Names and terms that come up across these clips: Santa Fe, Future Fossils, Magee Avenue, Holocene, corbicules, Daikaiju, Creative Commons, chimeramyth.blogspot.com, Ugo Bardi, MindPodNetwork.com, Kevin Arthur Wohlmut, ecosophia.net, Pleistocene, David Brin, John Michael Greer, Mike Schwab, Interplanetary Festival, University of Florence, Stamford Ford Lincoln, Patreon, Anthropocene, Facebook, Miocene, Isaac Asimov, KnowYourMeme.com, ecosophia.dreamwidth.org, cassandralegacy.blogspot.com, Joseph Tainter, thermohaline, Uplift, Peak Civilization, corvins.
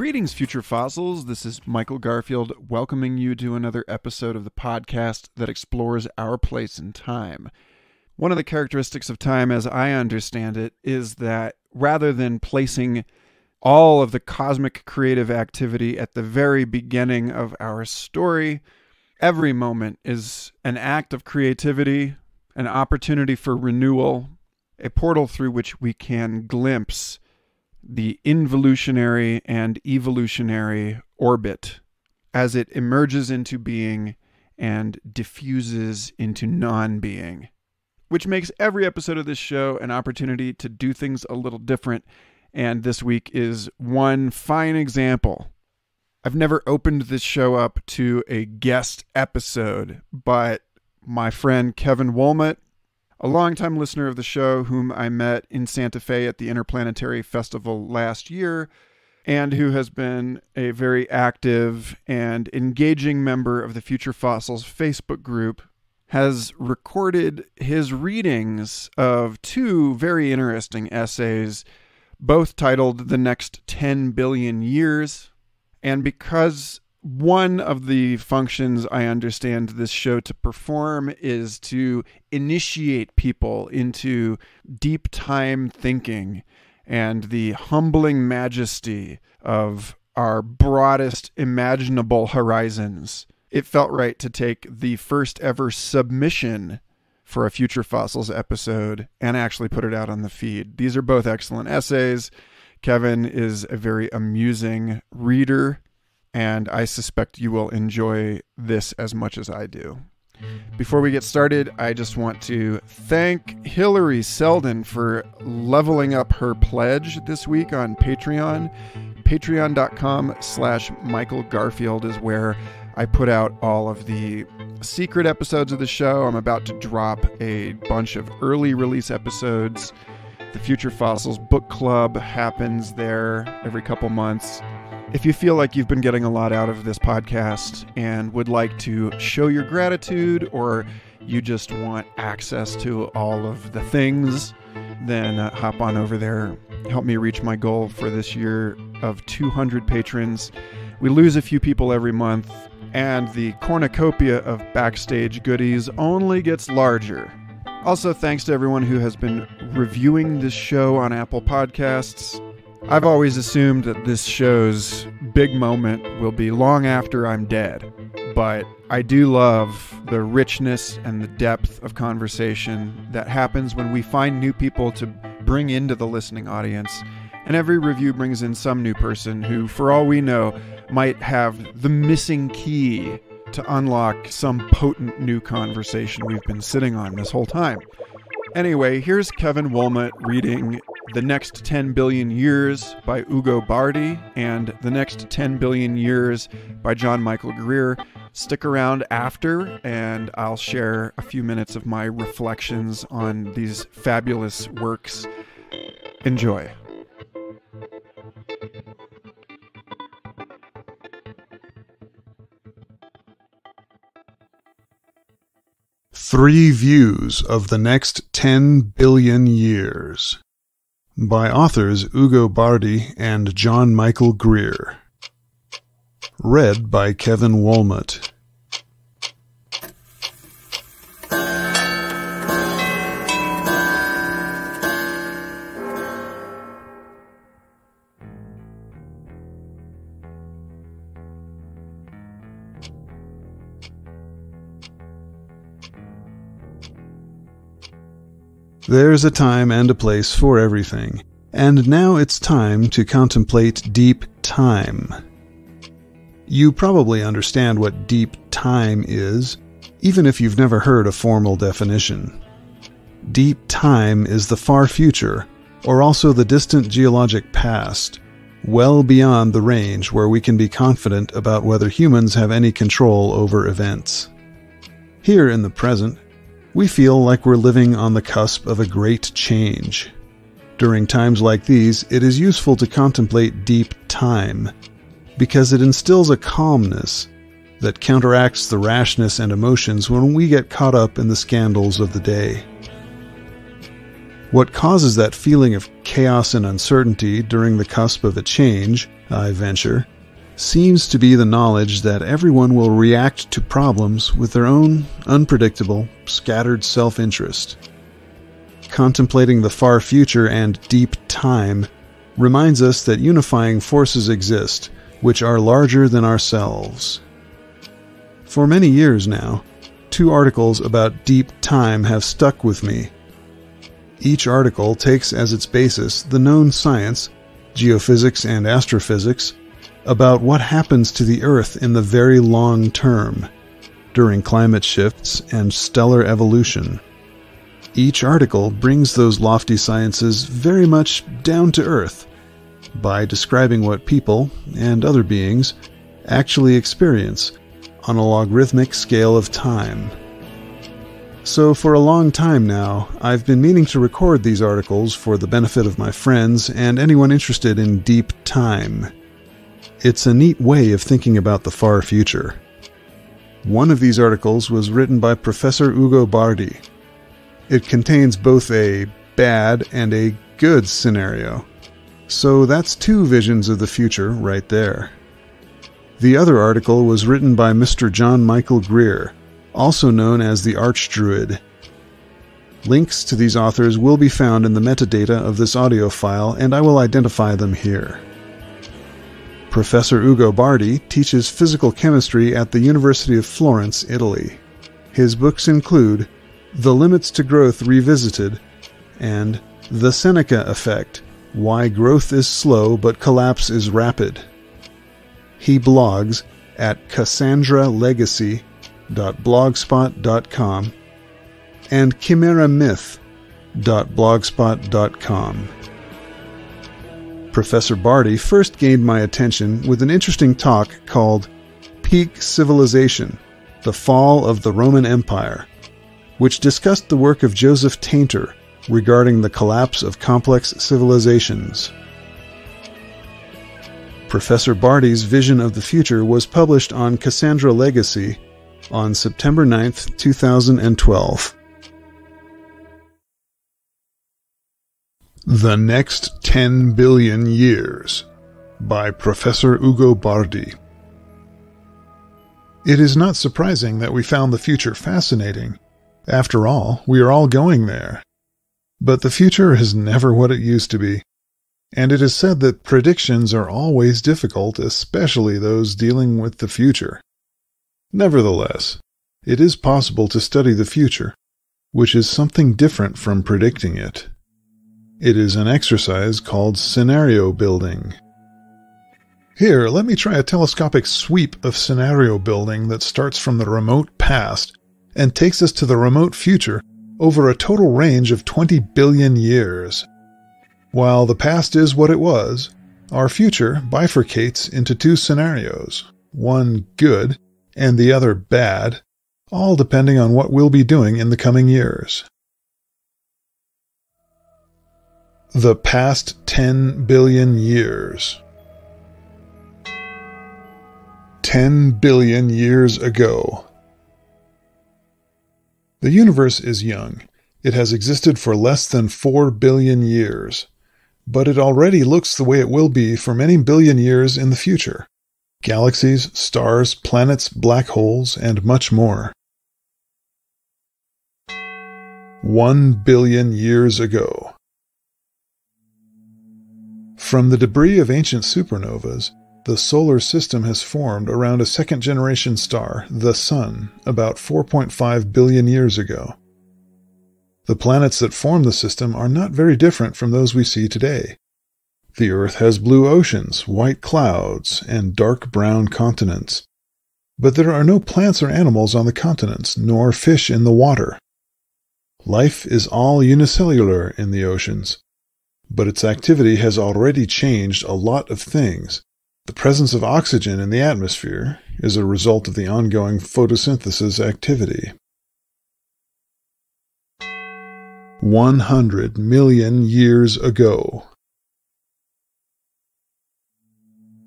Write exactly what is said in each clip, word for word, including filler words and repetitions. Greetings, Future Fossils. This is Michael Garfield welcoming you to another episode of the podcast that explores our place in time. One of the characteristics of time, as I understand it, is that rather than placing all of the cosmic creative activity at the very beginning of our story, every moment is an act of creativity, an opportunity for renewal, a portal through which we can glimpse the involutionary and evolutionary orbit as it emerges into being and diffuses into non-being, which makes every episode of this show an opportunity to do things a little different, and this week is one fine example. I've never opened this show up to a guest episode, but my friend Kevin Wohlmut, a longtime listener of the show whom I met in Santa Fe at the Interplanetary Festival last year, and who has been a very active and engaging member of the Future Fossils Facebook group, has recorded his readings of two very interesting essays, both titled The Next ten billion years. And because one of the functions I understand this show to perform is to initiate people into deep time thinking and the humbling majesty of our broadest imaginable horizons, it felt right to take the first ever submission for a Future Fossils episode and actually put it out on the feed. These are both excellent essays. Kevin is a very amusing reader, and I suspect you will enjoy this as much as I do. Before we get started, I just want to thank Hillary Selden for leveling up her pledge this week on Patreon. Patreon.com slash Michael Garfield is where I put out all of the secret episodes of the show. I'm about to drop a bunch of early release episodes. The Future Fossils Book Club happens there every couple months. If you feel like you've been getting a lot out of this podcast and would like to show your gratitude, or you just want access to all of the things, then uh, hop on over there. Help me reach my goal for this year of two hundred patrons. We lose a few people every month, and the cornucopia of backstage goodies only gets larger. Also, thanks to everyone who has been reviewing this show on Apple Podcasts. I've always assumed that this show's big moment will be long after I'm dead, but I do love the richness and the depth of conversation that happens when we find new people to bring into the listening audience, and every review brings in some new person who, for all we know, might have the missing key to unlock some potent new conversation we've been sitting on this whole time. Anyway, here's Kevin Wohlmut reading The Next ten billion years by Ugo Bardi and The Next ten billion years by John Michael Greer. Stick around after, and I'll share a few minutes of my reflections on these fabulous works. Enjoy. Three Views of the Next ten billion years by authors Ugo Bardi and John Michael Greer. Read by Kevin Wohlmut. There's a time and a place for everything, and now it's time to contemplate deep time. You probably understand what deep time is, even if you've never heard a formal definition. Deep time is the far future, or also the distant geologic past, well beyond the range where we can be confident about whether humans have any control over events. Here in the present, we feel like we're living on the cusp of a great change. During times like these, it is useful to contemplate deep time, because it instills a calmness that counteracts the rashness and emotions when we get caught up in the scandals of the day. What causes that feeling of chaos and uncertainty during the cusp of a change I venture, seems to be the knowledge that everyone will react to problems with their own unpredictable, scattered self-interest. Contemplating the far future and deep time reminds us that unifying forces exist, which are larger than ourselves. For many years now, two articles about deep time have stuck with me. Each article takes as its basis the known science, geophysics and astrophysics, about what happens to the Earth in the very long term, during climate shifts and stellar evolution. Each article brings those lofty sciences very much down to earth by describing what people, and other beings, actually experience on a logarithmic scale of time. So for a long time now, I've been meaning to record these articles for the benefit of my friends and anyone interested in deep time. It's a neat way of thinking about the far future. One of these articles was written by Professor Ugo Bardi. It contains both a bad and a good scenario. So that's two visions of the future right there. The other article was written by Mister John Michael Greer, also known as the Archdruid. Links to these authors will be found in the metadata of this audio file, and I will identify them here. Professor Ugo Bardi teaches physical chemistry at the University of Florence, Italy. His books include The Limits to Growth Revisited and The Seneca Effect, Why Growth is Slow but Collapse is Rapid. He blogs at cassandra legacy dot blogspot dot com and chimera myth dot blogspot dot com. Professor Bardi first gained my attention with an interesting talk called Peak Civilization, The Fall of the Roman Empire, which discussed the work of Joseph Tainter regarding the collapse of complex civilizations. Professor Bardi's vision of the future was published on Cassandra Legacy on September ninth, two thousand twelve. The Next ten billion Years by Professor Ugo Bardi. It is not surprising that we found the future fascinating. After all, we are all going there. But the future is never what it used to be. And it is said that predictions are always difficult, especially those dealing with the future. Nevertheless, it is possible to study the future, which is something different from predicting it. It is an exercise called scenario building. Here, let me try a telescopic sweep of scenario building that starts from the remote past and takes us to the remote future over a total range of twenty billion years. While the past is what it was, our future bifurcates into two scenarios, one good and the other bad, all depending on what we'll be doing in the coming years. The past ten billion years. ten billion years ago. The universe is young. It has existed for less than four billion years. But it already looks the way it will be for many billion years in the future. Galaxies, stars, planets, black holes, and much more. one billion years ago. From the debris of ancient supernovas, the solar system has formed around a second-generation star, the Sun, about four point five billion years ago. The planets that form the system are not very different from those we see today. The Earth has blue oceans, white clouds, and dark brown continents. But there are no plants or animals on the continents, nor fish in the water. Life is all unicellular in the oceans. But its activity has already changed a lot of things. The presence of oxygen in the atmosphere is a result of the ongoing photosynthesis activity. one hundred million years ago.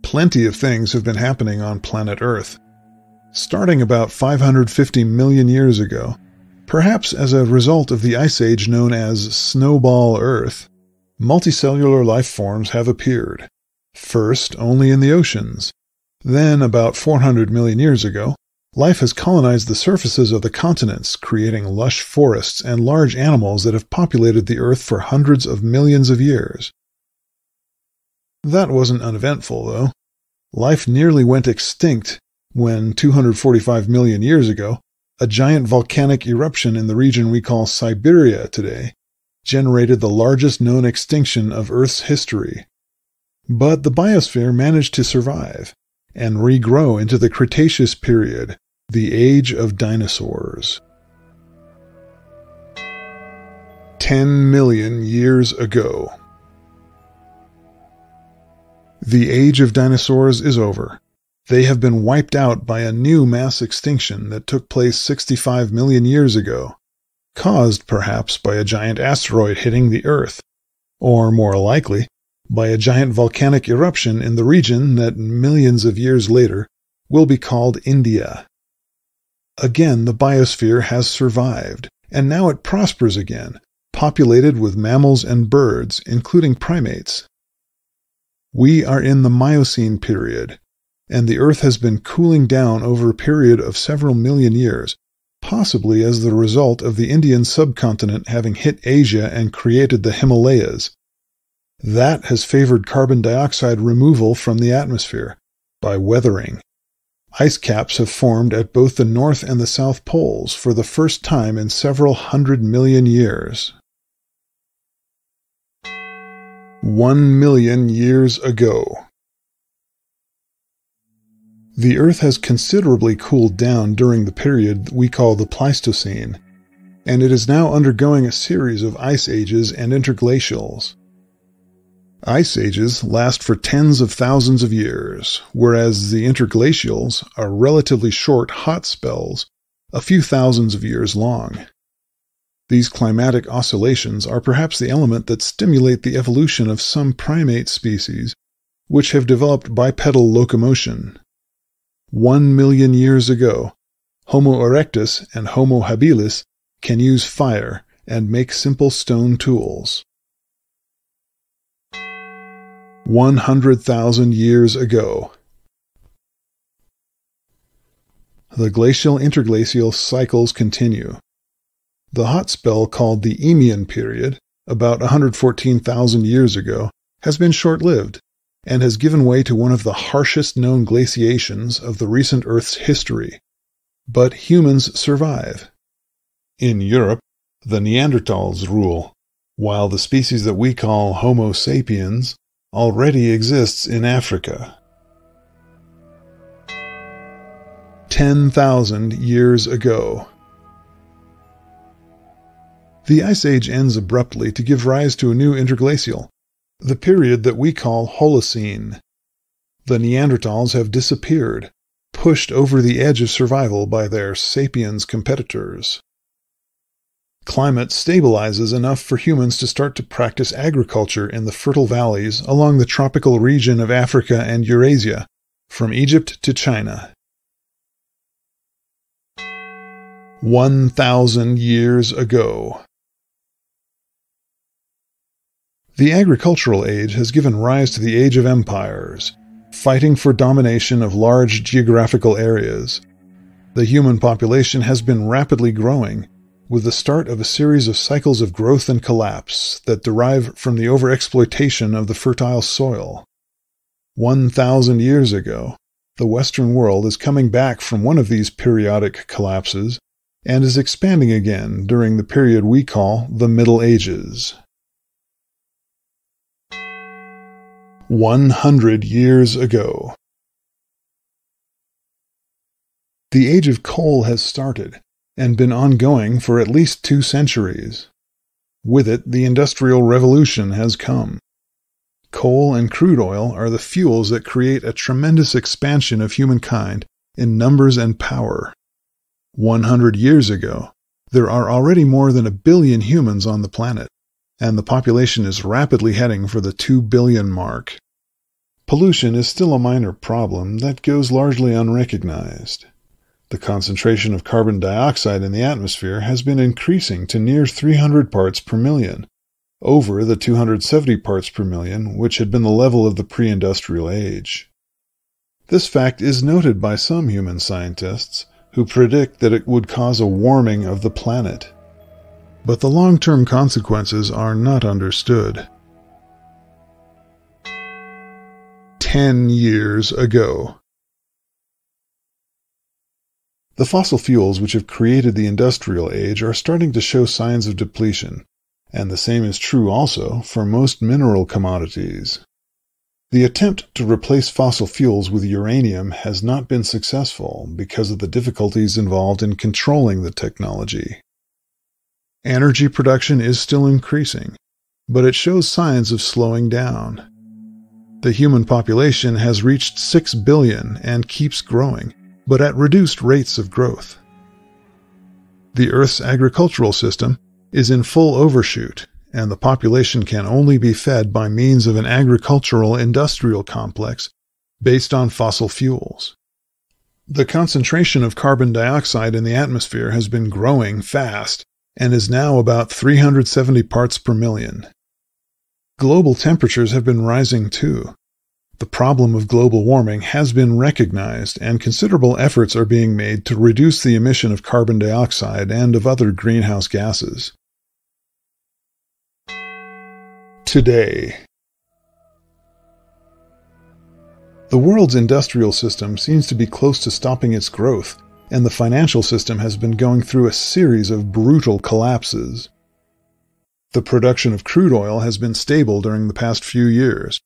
Plenty of things have been happening on planet Earth. Starting about five hundred fifty million years ago, perhaps as a result of the ice age known as Snowball Earth, multicellular life forms have appeared. First, only in the oceans. Then, about four hundred million years ago, life has colonized the surfaces of the continents, creating lush forests and large animals that have populated the Earth for hundreds of millions of years. That wasn't uneventful, though. Life nearly went extinct when, two hundred forty-five million years ago, a giant volcanic eruption in the region we call Siberia today generated the largest known extinction of Earth's history. But the biosphere managed to survive and regrow into the Cretaceous period, the age of dinosaurs. ten million years ago. The age of dinosaurs is over. They have been wiped out by a new mass extinction that took place sixty-five million years ago, caused perhaps by a giant asteroid hitting the Earth, or more likely, by a giant volcanic eruption in the region that millions of years later will be called India. Again, the biosphere has survived, and now it prospers again, populated with mammals and birds, including primates. We are in the Miocene period, and the Earth has been cooling down over a period of several million years, possibly as the result of the Indian subcontinent having hit Asia and created the Himalayas. That has favored carbon dioxide removal from the atmosphere by weathering. Ice caps have formed at both the North and the South Poles for the first time in several hundred million years. One million years ago. The Earth has considerably cooled down during the period we call the Pleistocene, and it is now undergoing a series of ice ages and interglacials. Ice ages last for tens of thousands of years, whereas the interglacials are relatively short hot spells, a few thousands of years long. These climatic oscillations are perhaps the element that stimulate the evolution of some primate species, which have developed bipedal locomotion. One million years ago, Homo erectus and Homo habilis can use fire and make simple stone tools. one hundred thousand years ago. The glacial-interglacial cycles continue. The hot spell called the Eemian period, about one hundred fourteen thousand years ago, has been short-lived and has given way to one of the harshest known glaciations of the recent Earth's history. But humans survive. In Europe, the Neanderthals rule, while the species that we call Homo sapiens already exists in Africa. ten thousand years ago. The Ice Age ends abruptly to give rise to a new interglacial, the period that we call Holocene. The Neanderthals have disappeared, pushed over the edge of survival by their sapiens competitors. Climate stabilizes enough for humans to start to practice agriculture in the fertile valleys along the tropical region of Africa and Eurasia, from Egypt to China. One thousand years ago. The agricultural age has given rise to the age of empires, fighting for domination of large geographical areas. The human population has been rapidly growing, with the start of a series of cycles of growth and collapse that derive from the overexploitation of the fertile soil. One thousand years ago, the Western world is coming back from one of these periodic collapses and is expanding again during the period we call the Middle Ages. One hundred years ago. The age of coal has started and been ongoing for at least two centuries. With it, the Industrial Revolution has come. Coal and crude oil are the fuels that create a tremendous expansion of humankind in numbers and power. one hundred years ago, there are already more than a billion humans on the planet, and the population is rapidly heading for the two billion mark. Pollution is still a minor problem that goes largely unrecognized. The concentration of carbon dioxide in the atmosphere has been increasing to near three hundred parts per million, over the two hundred seventy parts per million, which had been the level of the pre-industrial age. This fact is noted by some human scientists, who predict that it would cause a warming of the planet. But the long-term consequences are not understood. Ten years ago. The fossil fuels which have created the industrial age are starting to show signs of depletion, and the same is true also for most mineral commodities. The attempt to replace fossil fuels with uranium has not been successful because of the difficulties involved in controlling the technology. Energy production is still increasing, but it shows signs of slowing down. The human population has reached six billion and keeps growing, but at reduced rates of growth. The Earth's agricultural system is in full overshoot, and the population can only be fed by means of an agricultural industrial complex based on fossil fuels. The concentration of carbon dioxide in the atmosphere has been growing fast and is now about three hundred seventy parts per million. Global temperatures have been rising too. The problem of global warming has been recognized, and considerable efforts are being made to reduce the emission of carbon dioxide and of other greenhouse gases. Today. The world's industrial system seems to be close to stopping its growth, and the financial system has been going through a series of brutal collapses. The production of crude oil has been stable during the past few years,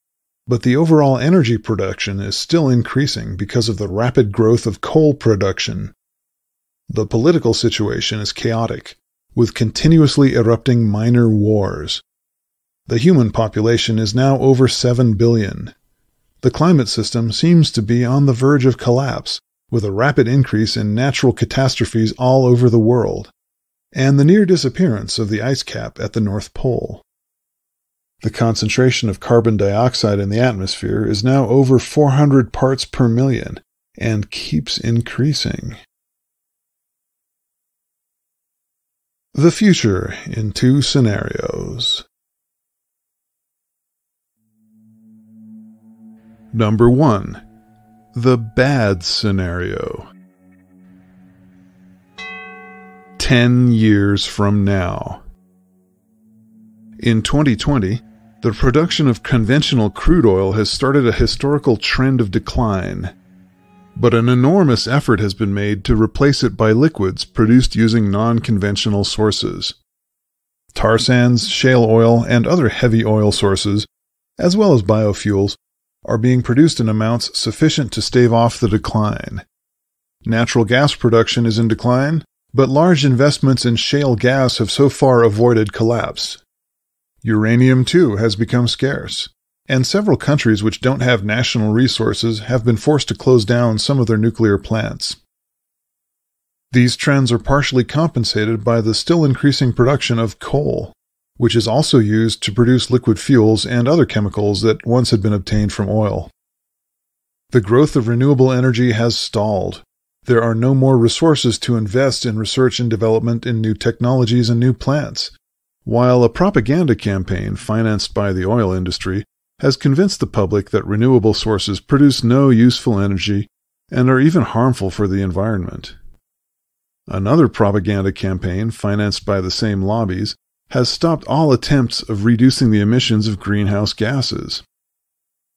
but the overall energy production is still increasing because of the rapid growth of coal production. The political situation is chaotic, with continuously erupting minor wars. The human population is now over seven billion. The climate system seems to be on the verge of collapse, with a rapid increase in natural catastrophes all over the world, and the near disappearance of the ice cap at the North Pole. The concentration of carbon dioxide in the atmosphere is now over four hundred parts per million and keeps increasing. The future in two scenarios. Number one, the bad scenario. Ten years from now. In twenty twenty, the production of conventional crude oil has started a historical trend of decline, but an enormous effort has been made to replace it by liquids produced using non-conventional sources. Tar sands, shale oil, and other heavy oil sources, as well as biofuels, are being produced in amounts sufficient to stave off the decline. Natural gas production is in decline, but large investments in shale gas have so far avoided collapse. Uranium, too, has become scarce, and several countries which don't have national resources have been forced to close down some of their nuclear plants. These trends are partially compensated by the still increasing production of coal, which is also used to produce liquid fuels and other chemicals that once had been obtained from oil. The growth of renewable energy has stalled. There are no more resources to invest in research and development in new technologies and new plants, while a propaganda campaign financed by the oil industry has convinced the public that renewable sources produce no useful energy and are even harmful for the environment. Another propaganda campaign financed by the same lobbies has stopped all attempts of reducing the emissions of greenhouse gases.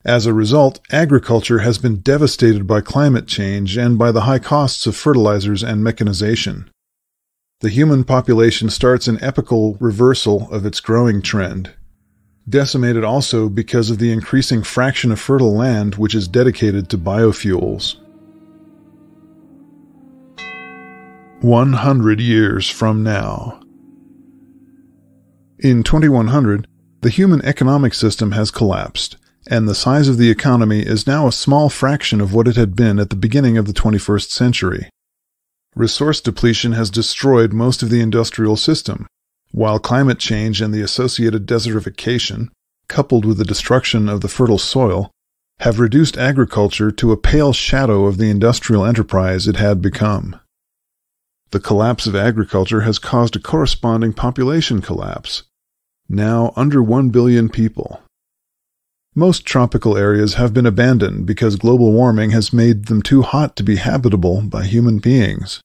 As a result, agriculture has been devastated by climate change and by the high costs of fertilizers and mechanization. The human population starts an epochal reversal of its growing trend, decimated also because of the increasing fraction of fertile land which is dedicated to biofuels. one hundred years from now. In twenty-one hundred, the human economic system has collapsed, and the size of the economy is now a small fraction of what it had been at the beginning of the twenty-first century. Resource depletion has destroyed most of the industrial system, while climate change and the associated desertification, coupled with the destruction of the fertile soil, have reduced agriculture to a pale shadow of the industrial enterprise it had become. The collapse of agriculture has caused a corresponding population collapse. now under one billion people. Most tropical areas have been abandoned because global warming has made them too hot to be habitable by human beings.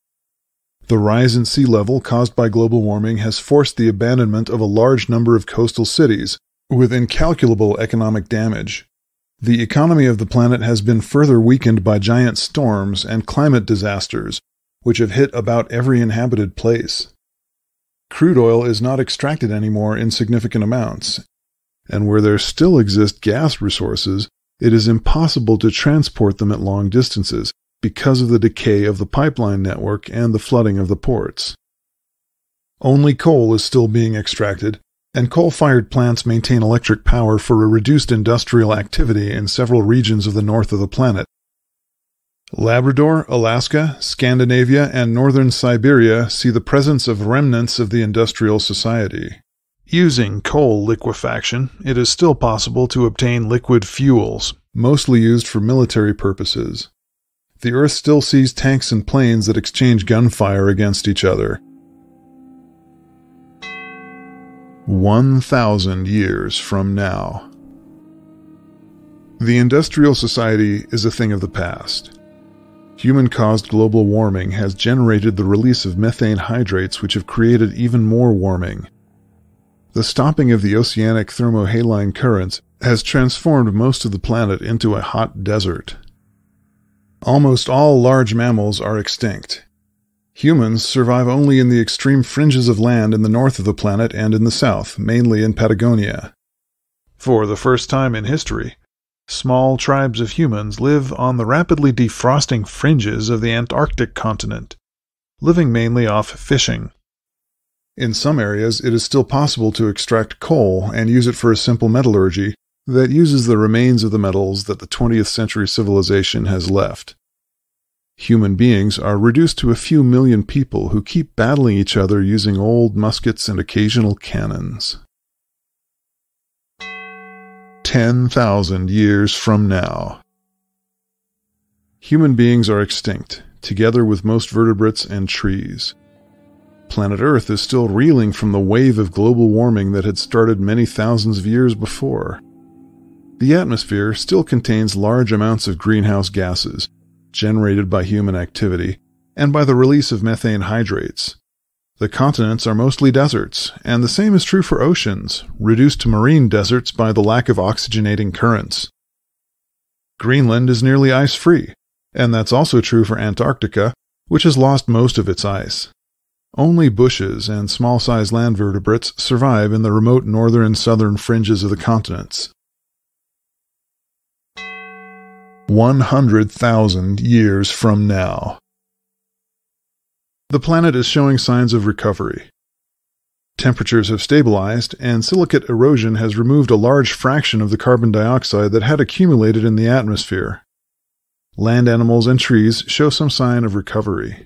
The rise in sea level caused by global warming has forced the abandonment of a large number of coastal cities, with incalculable economic damage. The economy of the planet has been further weakened by giant storms and climate disasters, which have hit about every inhabited place. Crude oil is not extracted anymore in significant amounts, and where there still exist gas resources, it is impossible to transport them at long distances because of the decay of the pipeline network and the flooding of the ports. Only coal is still being extracted, and coal-fired plants maintain electric power for a reduced industrial activity in several regions of the north of the planet. Labrador, Alaska, Scandinavia, and northern Siberia see the presence of remnants of the industrial society. Using coal liquefaction, it is still possible to obtain liquid fuels, mostly used for military purposes. The Earth still sees tanks and planes that exchange gunfire against each other. one thousand years from now. The industrial society is a thing of the past. Human-caused global warming has generated the release of methane hydrates, which have created even more warming. The stopping of the oceanic thermohaline currents has transformed most of the planet into a hot desert. Almost all large mammals are extinct. Humans survive only in the extreme fringes of land in the north of the planet and in the south, mainly in Patagonia. For the first time in history, small tribes of humans live on the rapidly defrosting fringes of the Antarctic continent, living mainly off fishing. In some areas, it is still possible to extract coal and use it for a simple metallurgy that uses the remains of the metals that the twentieth century civilization has left. Human beings are reduced to a few million people who keep battling each other using old muskets and occasional cannons. ten thousand years from now. Human beings are extinct, together with most vertebrates and trees. Planet Earth is still reeling from the wave of global warming that had started many thousands of years before. The atmosphere still contains large amounts of greenhouse gases, generated by human activity, and by the release of methane hydrates. The continents are mostly deserts, and the same is true for oceans, reduced to marine deserts by the lack of oxygenating currents. Greenland is nearly ice-free, and that's also true for Antarctica, which has lost most of its ice. Only bushes and small-sized land vertebrates survive in the remote northern and southern fringes of the continents. one hundred thousand years from now. The planet is showing signs of recovery. Temperatures have stabilized, and silicate erosion has removed a large fraction of the carbon dioxide that had accumulated in the atmosphere. Land animals and trees show some sign of recovery.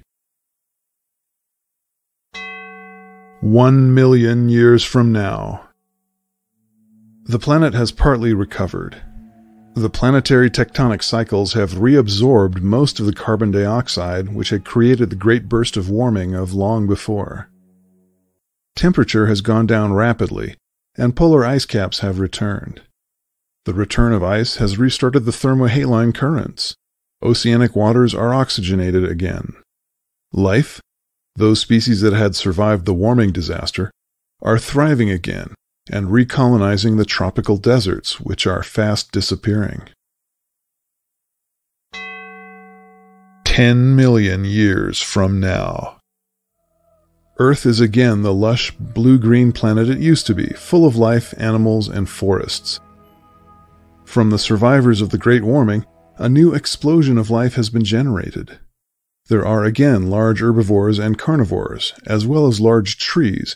One million years from now. The planet has partly recovered. The planetary tectonic cycles have reabsorbed most of the carbon dioxide which had created the great burst of warming of long before. Temperature has gone down rapidly, and polar ice caps have returned. The return of ice has restarted the thermohaline currents. Oceanic waters are oxygenated again. Life, those species that had survived the warming disaster, are thriving again and recolonizing the tropical deserts, which are fast disappearing. Ten million years from now. Earth is again the lush, blue-green planet it used to be, full of life, animals, and forests. From the survivors of the Great Warming, a new explosion of life has been generated. There are again large herbivores and carnivores, as well as large trees,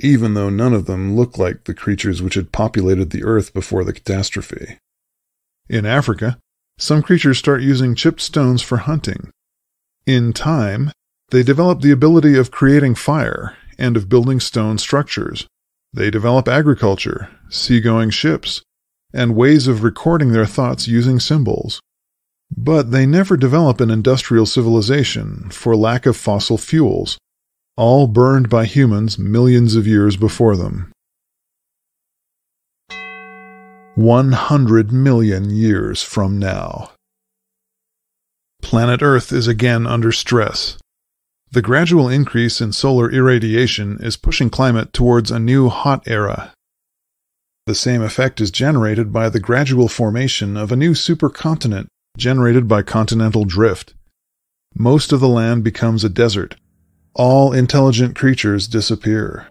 even though none of them look like the creatures which had populated the Earth before the catastrophe. In Africa, some creatures start using chipped stones for hunting. In time, they develop the ability of creating fire and of building stone structures. They develop agriculture, seagoing ships, and ways of recording their thoughts using symbols. But they never develop an industrial civilization for lack of fossil fuels, all burned by humans millions of years before them. one hundred million years from now. Planet Earth is again under stress. The gradual increase in solar irradiation is pushing climate towards a new hot era. The same effect is generated by the gradual formation of a new supercontinent generated by continental drift. Most of the land becomes a desert. All intelligent creatures disappear.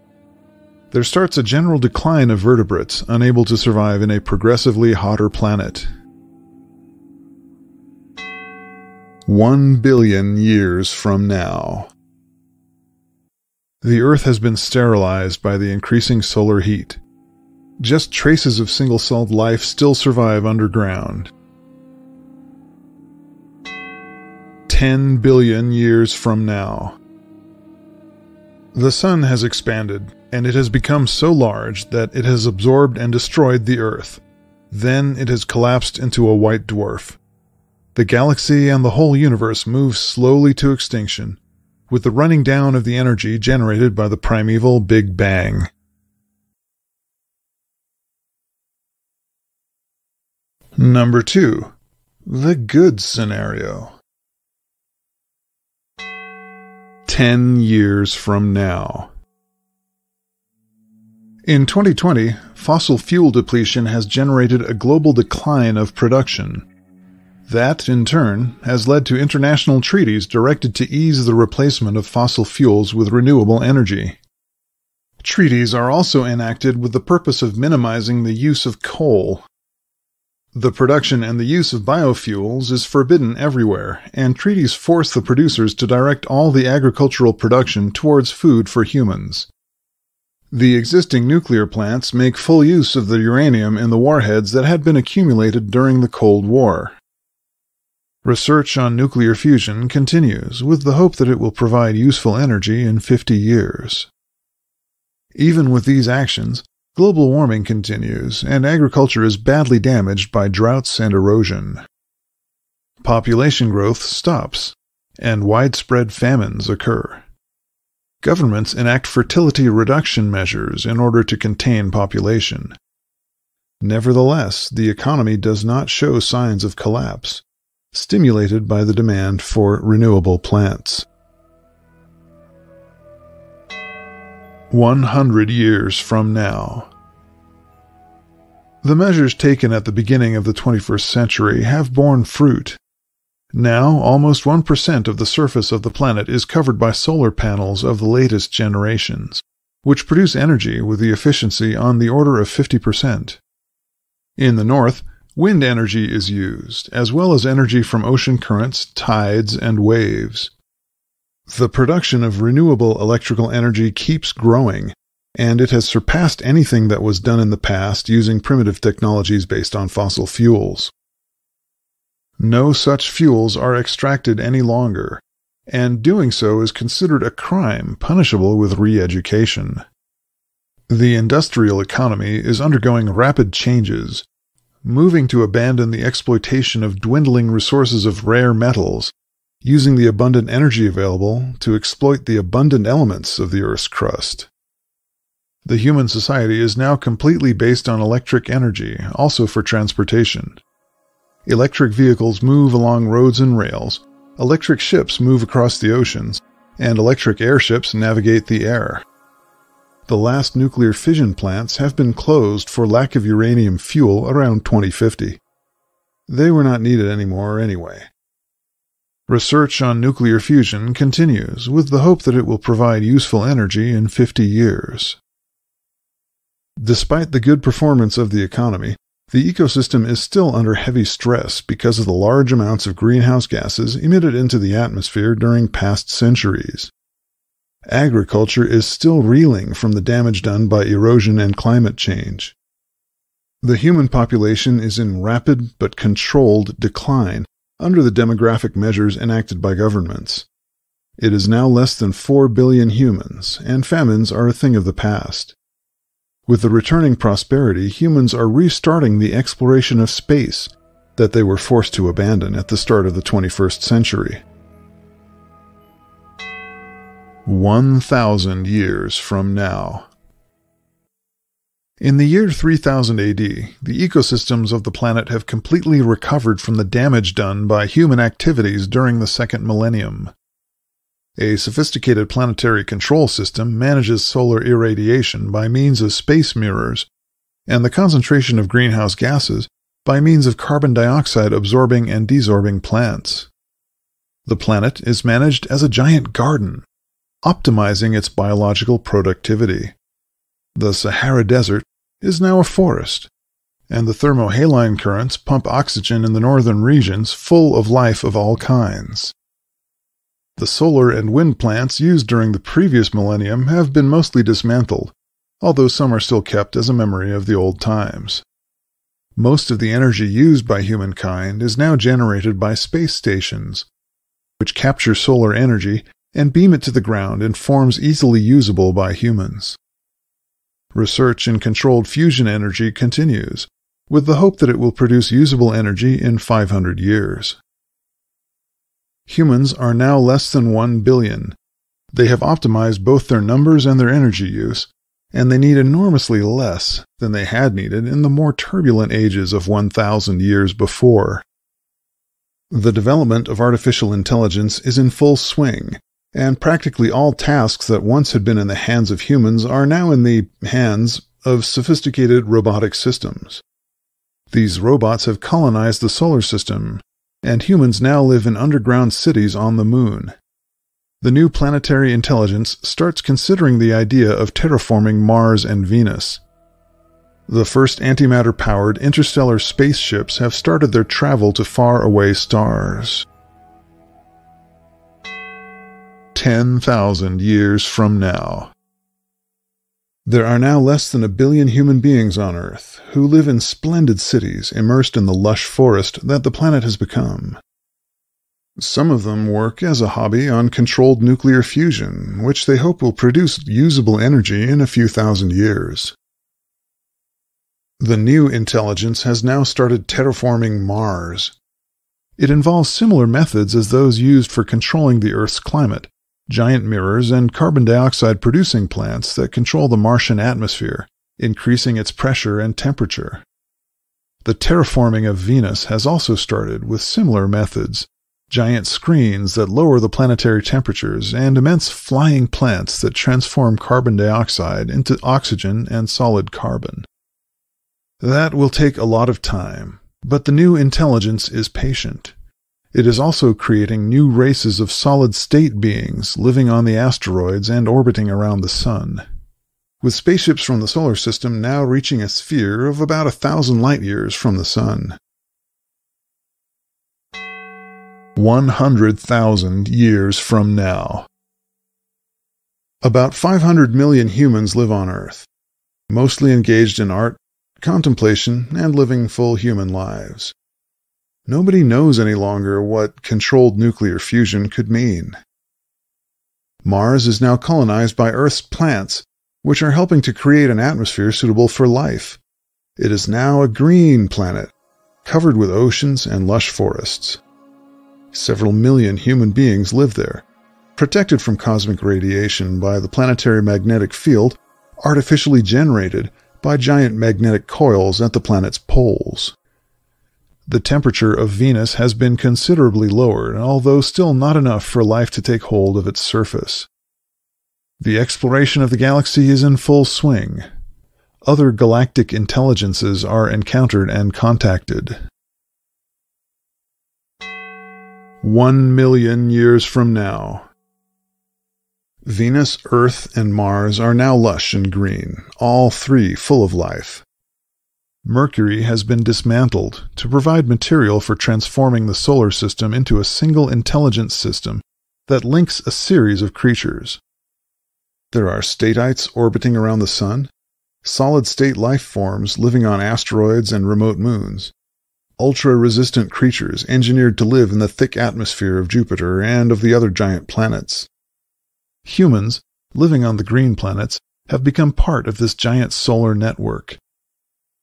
There starts a general decline of vertebrates unable to survive in a progressively hotter planet. One billion years from now. The Earth has been sterilized by the increasing solar heat. Just traces of single-celled life still survive underground. Ten billion years from now. The Sun has expanded, and it has become so large that it has absorbed and destroyed the Earth. Then it has collapsed into a white dwarf. The galaxy and the whole universe moves slowly to extinction, with the running down of the energy generated by the primeval Big Bang. Number two, the good scenario. Ten years from now. In twenty twenty, fossil fuel depletion has generated a global decline of production. That, in turn, has led to international treaties directed to ease the replacement of fossil fuels with renewable energy. Treaties are also enacted with the purpose of minimizing the use of coal. The production and the use of biofuels is forbidden everywhere, and treaties force the producers to direct all the agricultural production towards food for humans. The existing nuclear plants make full use of the uranium in the warheads that had been accumulated during the Cold War. Research on nuclear fusion continues, with the hope that it will provide useful energy in fifty years. Even with these actions, global warming continues, and agriculture is badly damaged by droughts and erosion. Population growth stops, and widespread famines occur. Governments enact fertility reduction measures in order to contain population. Nevertheless, the economy does not show signs of collapse, stimulated by the demand for renewable plants. one hundred years from now. The measures taken at the beginning of the twenty-first century have borne fruit. Now, almost one percent of the surface of the planet is covered by solar panels of the latest generations, which produce energy with the efficiency on the order of fifty percent. In the north, wind energy is used, as well as energy from ocean currents, tides, and waves. The production of renewable electrical energy keeps growing, and it has surpassed anything that was done in the past using primitive technologies based on fossil fuels. No such fuels are extracted any longer, and doing so is considered a crime punishable with re-education. The industrial economy is undergoing rapid changes, moving to abandon the exploitation of dwindling resources of rare metals, using the abundant energy available to exploit the abundant elements of the Earth's crust. The human society is now completely based on electric energy, also for transportation. Electric vehicles move along roads and rails, electric ships move across the oceans, and electric airships navigate the air. The last nuclear fission plants have been closed for lack of uranium fuel around twenty fifty. They were not needed anymore anyway. Research on nuclear fusion continues, with the hope that it will provide useful energy in fifty years. Despite the good performance of the economy, the ecosystem is still under heavy stress because of the large amounts of greenhouse gases emitted into the atmosphere during past centuries. Agriculture is still reeling from the damage done by erosion and climate change. The human population is in rapid but controlled decline under the demographic measures enacted by governments. It is now less than four billion humans, and famines are a thing of the past. With the returning prosperity, humans are restarting the exploration of space that they were forced to abandon at the start of the twenty-first century. one thousand years from now. In the year three thousand A D, the ecosystems of the planet have completely recovered from the damage done by human activities during the second millennium. A sophisticated planetary control system manages solar irradiation by means of space mirrors, and the concentration of greenhouse gases by means of carbon dioxide absorbing and desorbing plants. The planet is managed as a giant garden, optimizing its biological productivity. The Sahara Desert is now a forest, and the thermohaline currents pump oxygen in the northern regions full of life of all kinds. The solar and wind plants used during the previous millennium have been mostly dismantled, although some are still kept as a memory of the old times. Most of the energy used by humankind is now generated by space stations, which capture solar energy and beam it to the ground in forms easily usable by humans. Research in controlled fusion energy continues, with the hope that it will produce usable energy in five hundred years. Humans are now less than one billion. They have optimized both their numbers and their energy use, and they need enormously less than they had needed in the more turbulent ages of one thousand years before. The development of artificial intelligence is in full swing, and practically all tasks that once had been in the hands of humans are now in the hands of sophisticated robotic systems. These robots have colonized the solar system, and humans now live in underground cities on the moon. The new planetary intelligence starts considering the idea of terraforming Mars and Venus. The first antimatter-powered interstellar spaceships have started their travel to faraway stars. ten thousand years from now. There are now less than a billion human beings on Earth who live in splendid cities immersed in the lush forest that the planet has become. Some of them work as a hobby on controlled nuclear fusion, which they hope will produce usable energy in a few thousand years. The new intelligence has now started terraforming Mars. It involves similar methods as those used for controlling the Earth's climate, giant mirrors and carbon dioxide-producing plants that control the Martian atmosphere, increasing its pressure and temperature. The terraforming of Venus has also started with similar methods, giant screens that lower the planetary temperatures and immense flying plants that transform carbon dioxide into oxygen and solid carbon. That will take a lot of time, but the new intelligence is patient. It is also creating new races of solid-state beings living on the asteroids and orbiting around the Sun. With spaceships from the solar system now reaching a sphere of about a thousand light-years from the Sun. one hundred thousand years from now. About five hundred million humans live on Earth, mostly engaged in art, contemplation, and living full human lives. Nobody knows any longer what controlled nuclear fusion could mean. Mars is now colonized by Earth's plants, which are helping to create an atmosphere suitable for life. It is now a green planet, covered with oceans and lush forests. Several million human beings live there, protected from cosmic radiation by the planetary magnetic field, artificially generated by giant magnetic coils at the planet's poles. The temperature of Venus has been considerably lowered, although still not enough for life to take hold of its surface. The exploration of the galaxy is in full swing. Other galactic intelligences are encountered and contacted. One million years from now. Venus, Earth, and Mars are now lush and green, all three full of life. Mercury has been dismantled to provide material for transforming the solar system into a single intelligent system that links a series of creatures. There are statites orbiting around the Sun, solid-state life forms living on asteroids and remote moons, ultra-resistant creatures engineered to live in the thick atmosphere of Jupiter and of the other giant planets. Humans, living on the green planets, have become part of this giant solar network.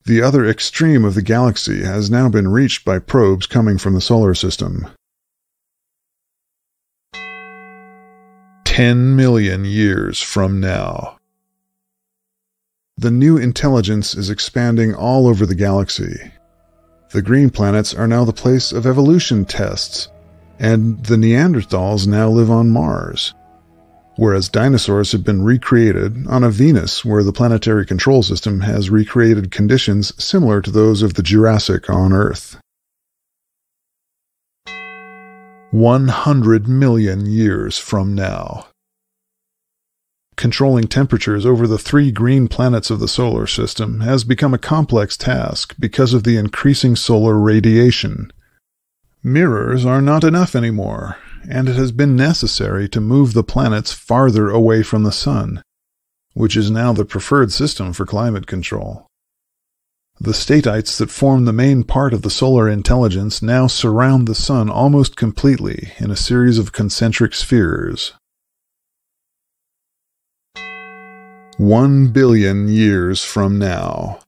The other extreme of the galaxy has now been reached by probes coming from the solar system. Ten million years from now. The new intelligence is expanding all over the galaxy. The green planets are now the place of evolution tests, and the Neanderthals now live on Mars, whereas dinosaurs have been recreated on a Venus where the planetary control system has recreated conditions similar to those of the Jurassic on Earth. one hundred million years from now. Controlling temperatures over the three green planets of the solar system has become a complex task because of the increasing solar radiation. Mirrors are not enough anymore, and it has been necessary to move the planets farther away from the sun, which is now the preferred system for climate control. The statites that form the main part of the solar intelligence now surround the sun almost completely in a series of concentric spheres. One billion years from now.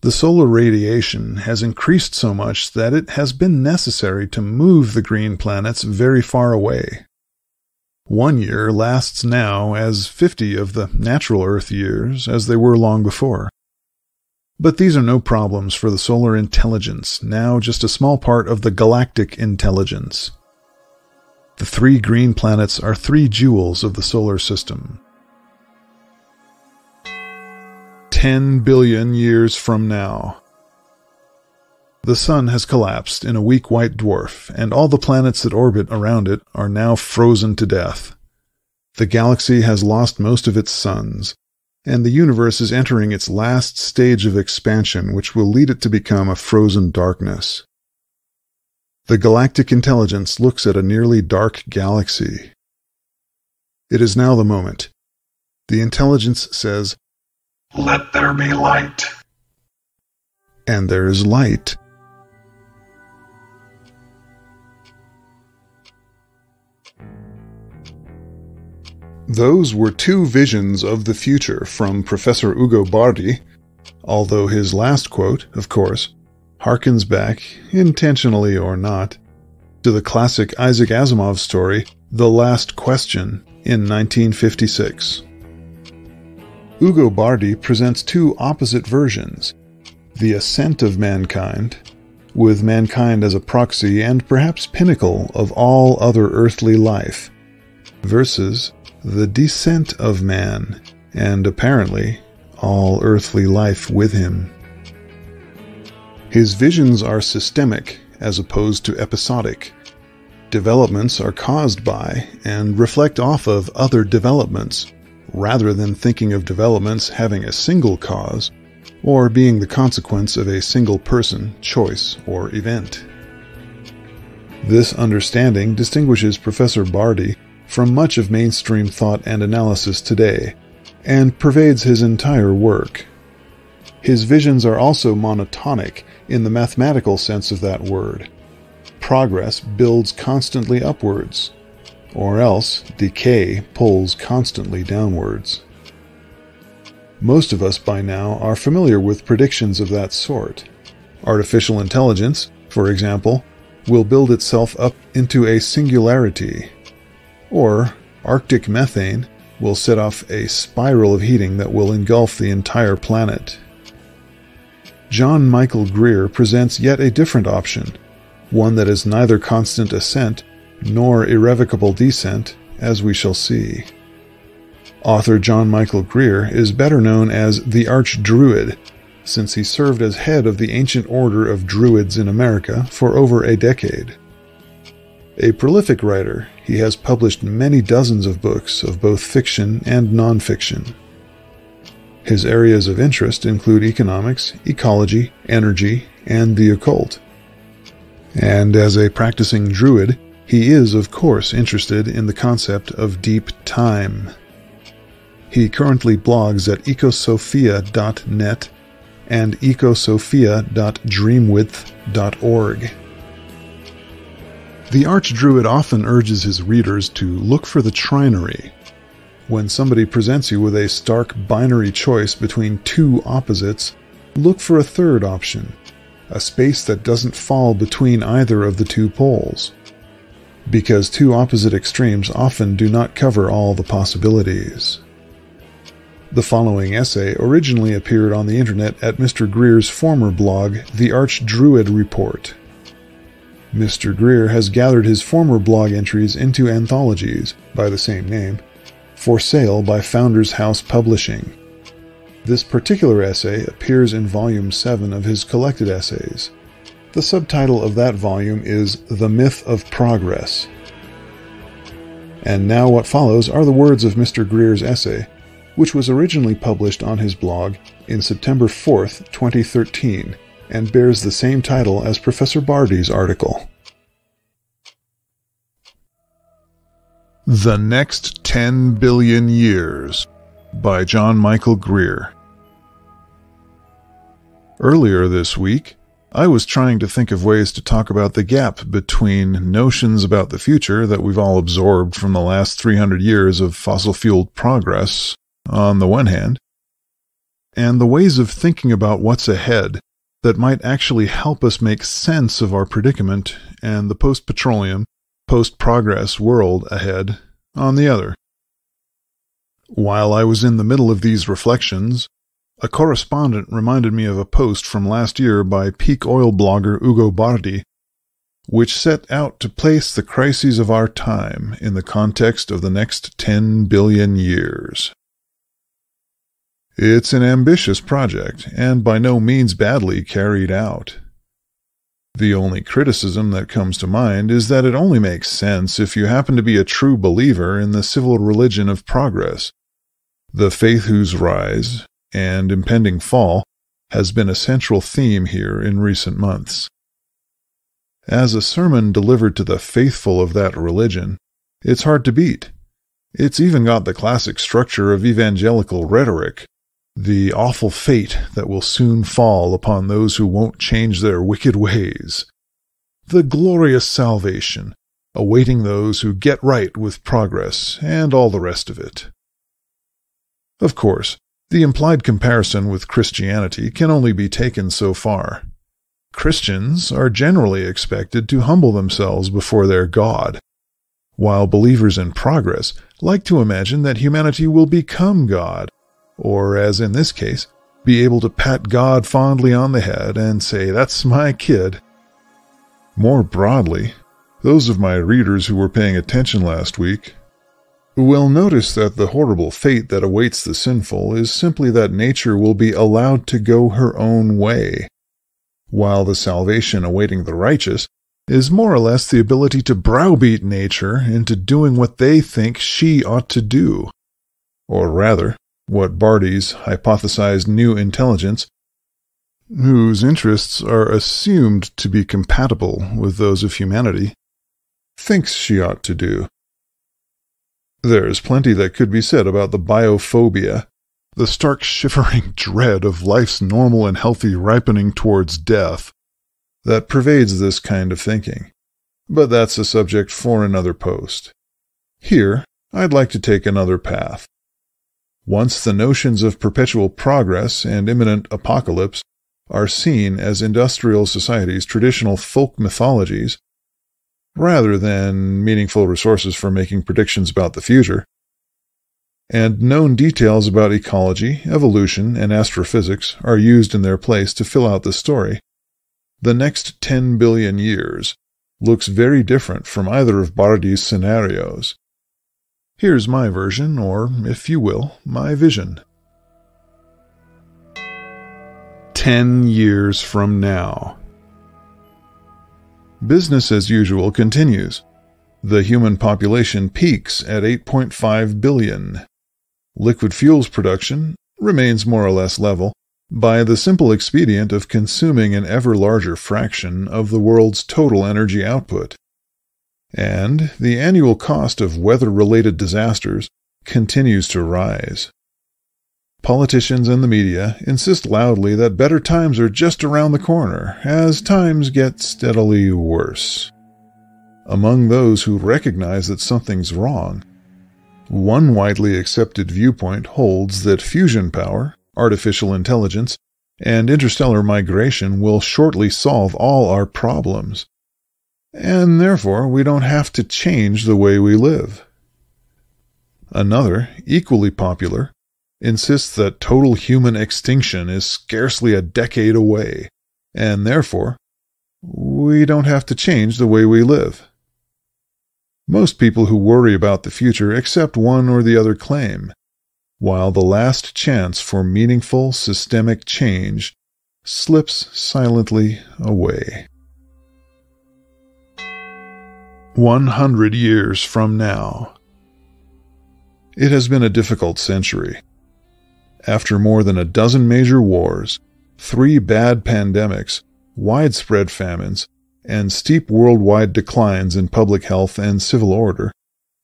The solar radiation has increased so much that it has been necessary to move the green planets very far away. One year lasts now as fifty of the natural Earth years as they were long before. But these are no problems for the solar intelligence, now just a small part of the galactic intelligence. The three green planets are three jewels of the solar system. ten billion years from now. The Sun has collapsed in a weak white dwarf, and all the planets that orbit around it are now frozen to death. The galaxy has lost most of its suns, and the universe is entering its last stage of expansion, which will lead it to become a frozen darkness. The galactic intelligence looks at a nearly dark galaxy. It is now the moment. The intelligence says, "Let there be light." And there is light. Those were two visions of the future from Professor Ugo Bardi, although his last quote, of course, harkens back, intentionally or not, to the classic Isaac Asimov story, The Last Question, in nineteen fifty-six. Ugo Bardi presents two opposite versions, the ascent of mankind, with mankind as a proxy and perhaps pinnacle of all other earthly life, versus the descent of man, and apparently all earthly life with him. His visions are systemic as opposed to episodic. Developments are caused by and reflect off of other developments, rather than thinking of developments having a single cause, or being the consequence of a single person, choice, or event. This understanding distinguishes Professor Bardi from much of mainstream thought and analysis today, and pervades his entire work. His visions are also monotonic in the mathematical sense of that word. Progress builds constantly upwards, or else decay pulls constantly downwards. Most of us by now are familiar with predictions of that sort. Artificial intelligence, for example, will build itself up into a singularity, or Arctic methane will set off a spiral of heating that will engulf the entire planet. John Michael Greer presents yet a different option, one that is neither constant ascent nor irrevocable descent, as we shall see. Author John Michael Greer is better known as the Archdruid, since he served as head of the ancient order of Druids in America for over a decade. A prolific writer, he has published many dozens of books of both fiction and non-fiction. His areas of interest include economics, ecology, energy, and the occult. And as a practicing Druid, he is, of course, interested in the concept of deep time. He currently blogs at ecosophia dot net and ecosophia dot dreamwidth dot org. The Archdruid often urges his readers to look for the trinary. When somebody presents you with a stark binary choice between two opposites, look for a third option, a space that doesn't fall between either of the two poles, because two opposite extremes often do not cover all the possibilities. The following essay originally appeared on the internet at Mister Greer's former blog, The Archdruid Report. Mister Greer has gathered his former blog entries into anthologies, by the same name, for sale by Founders House Publishing. This particular essay appears in Volume seven of his collected essays. The subtitle of that volume is The Myth of Progress. And now what follows are the words of Mister Greer's essay, which was originally published on his blog in September fourth, twenty thirteen, and bears the same title as Professor Bardi's article. The Next Ten Billion Years by John Michael Greer. Earlier this week, I was trying to think of ways to talk about the gap between notions about the future that we've all absorbed from the last three hundred years of fossil-fueled progress, on the one hand, and the ways of thinking about what's ahead that might actually help us make sense of our predicament and the post-petroleum, post-progress world ahead, on the other. While I was in the middle of these reflections, a correspondent reminded me of a post from last year by peak oil blogger Ugo Bardi, which set out to place the crises of our time in the context of the next ten billion years. It's an ambitious project, and by no means badly carried out. The only criticism that comes to mind is that it only makes sense if you happen to be a true believer in the civil religion of progress, the faith whose rise and impending fall has been a central theme here in recent months. As a sermon delivered to the faithful of that religion, it's hard to beat. It's even got the classic structure of evangelical rhetoric, the awful fate that will soon fall upon those who won't change their wicked ways, the glorious salvation awaiting those who get right with progress, and all the rest of it. Of course, the implied comparison with Christianity can only be taken so far. Christians are generally expected to humble themselves before their God, while believers in progress like to imagine that humanity will become God, or, as in this case, be able to pat God fondly on the head and say, "That's my kid." More broadly, those of my readers who were paying attention last week will notice that the horrible fate that awaits the sinful is simply that nature will be allowed to go her own way, while the salvation awaiting the righteous is more or less the ability to browbeat nature into doing what they think she ought to do, or rather, what Bardi's hypothesized new intelligence, whose interests are assumed to be compatible with those of humanity, thinks she ought to do. There's plenty that could be said about the biophobia, the stark shivering dread of life's normal and healthy ripening towards death, that pervades this kind of thinking, but that's a subject for another post. Here, I'd like to take another path. Once the notions of perpetual progress and imminent apocalypse are seen as industrial society's traditional folk mythologies, rather than meaningful resources for making predictions about the future, and known details about ecology, evolution, and astrophysics are used in their place to fill out the story, the next ten billion years looks very different from either of Bardi's scenarios. Here's my version, or, if you will, my vision. Ten years from now. Business as usual continues. The human population peaks at eight point five billion. Liquid fuels production remains more or less level by the simple expedient of consuming an ever larger fraction of the world's total energy output. And the annual cost of weather-related disasters continues to rise. Politicians and the media insist loudly that better times are just around the corner as times get steadily worse. Among those who recognize that something's wrong, one widely accepted viewpoint holds that fusion power, artificial intelligence, and interstellar migration will shortly solve all our problems, and therefore we don't have to change the way we live. Another, equally popular, insists that total human extinction is scarcely a decade away, and therefore, we don't have to change the way we live. Most people who worry about the future accept one or the other claim, while the last chance for meaningful systemic change slips silently away. One hundred years from now. It has been a difficult century. After more than a dozen major wars, three bad pandemics, widespread famines, and steep worldwide declines in public health and civil order,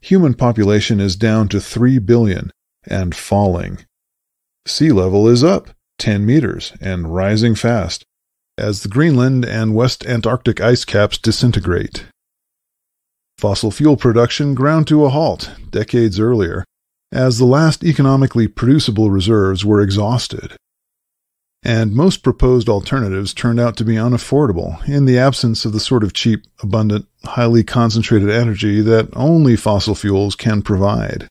human population is down to three billion and falling. Sea level is up ten meters and rising fast as the Greenland and West Antarctic ice caps disintegrate. Fossil fuel production ground to a halt decades earlier as the last economically producible reserves were exhausted. And most proposed alternatives turned out to be unaffordable in the absence of the sort of cheap, abundant, highly concentrated energy that only fossil fuels can provide.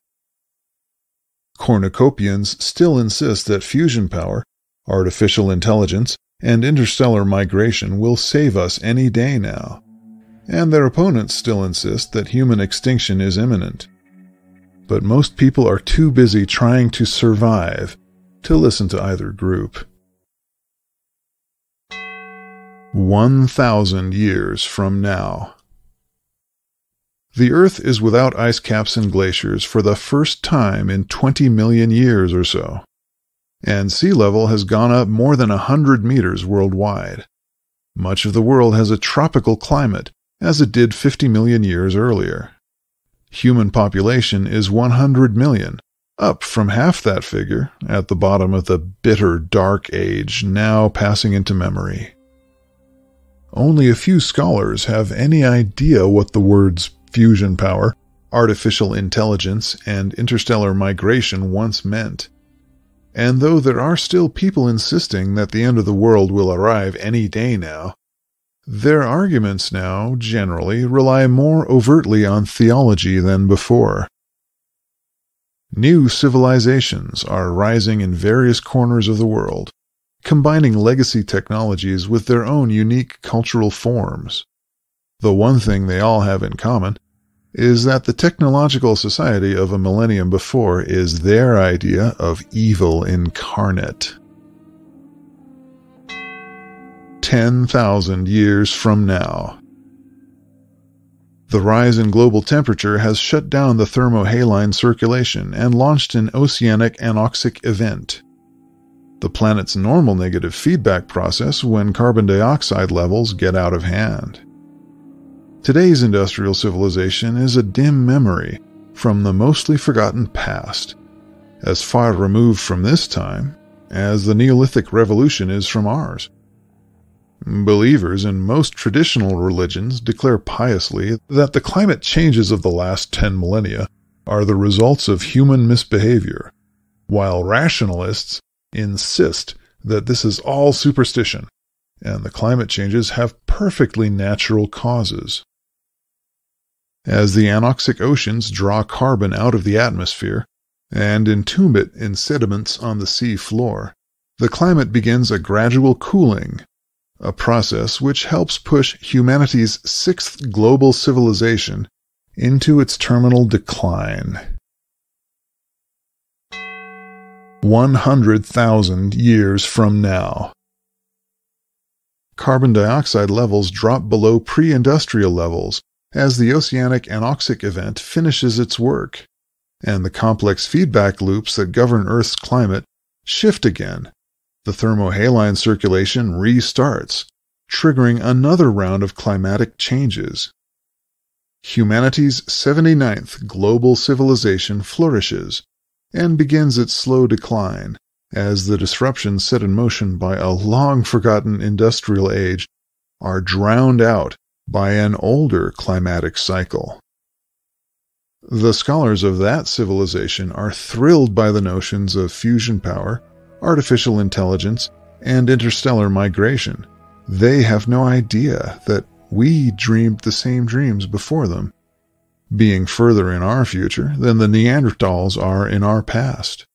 Cornucopians still insist that fusion power, artificial intelligence, and interstellar migration will save us any day now, and their opponents still insist that human extinction is imminent. But most people are too busy trying to survive to listen to either group. One thousand years from now. The Earth is without ice caps and glaciers for the first time in twenty million years or so, and sea level has gone up more than a hundred meters worldwide. Much of the world has a tropical climate, as it did fifty million years earlier. Human population is one hundred million, up from half that figure at the bottom of the bitter dark age now passing into memory. Only a few scholars have any idea what the words fusion power, artificial intelligence, and interstellar migration once meant. And though there are still people insisting that the end of the world will arrive any day now, their arguments now generally rely more overtly on theology than before. New civilizations are rising in various corners of the world, combining legacy technologies with their own unique cultural forms. The one thing they all have in common is that the technological society of a millennium before is their idea of evil incarnate. Ten thousand years from now. The rise in global temperature has shut down the thermohaline circulation and launched an oceanic anoxic event. The planet's normal negative feedback process when carbon dioxide levels get out of hand. Today's industrial civilization is a dim memory from the mostly forgotten past, as far removed from this time as the Neolithic Revolution is from ours. Believers in most traditional religions declare piously that the climate changes of the last ten millennia are the results of human misbehavior, while rationalists insist that this is all superstition, and the climate changes have perfectly natural causes. As the anoxic oceans draw carbon out of the atmosphere and entomb it in sediments on the sea floor, the climate begins a gradual cooling, a process which helps push humanity's sixth global civilization into its terminal decline. one hundred thousand years from now. Carbon dioxide levels drop below pre-industrial levels as the oceanic anoxic event finishes its work, and the complex feedback loops that govern Earth's climate shift again. The thermohaline circulation restarts, triggering another round of climatic changes. Humanity's seventy-ninth global civilization flourishes, and begins its slow decline, as the disruptions set in motion by a long-forgotten industrial age are drowned out by an older climatic cycle. The scholars of that civilization are thrilled by the notions of fusion power, artificial intelligence, and interstellar migration. They have no idea that we dreamed the same dreams before them, being further in our future than the Neanderthals are in our past.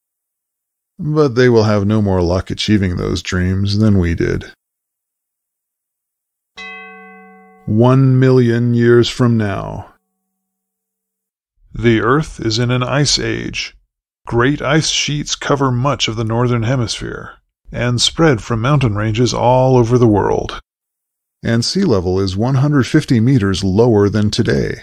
but they will have no more luck achieving those dreams than we did. One million years from now. The Earth is in an ice age. Great ice sheets cover much of the northern hemisphere and spread from mountain ranges all over the world. And sea level is one hundred fifty meters lower than today.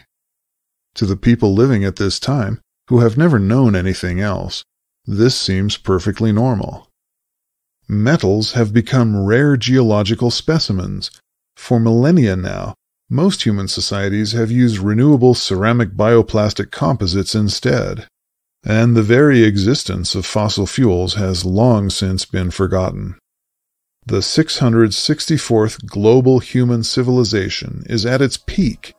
To the people living at this time, who have never known anything else, this seems perfectly normal. Metals have become rare geological specimens. For millennia now, most human societies have used renewable ceramic bioplastic composites instead, and the very existence of fossil fuels has long since been forgotten. The six hundred sixty-fourth global human civilization is at its peak,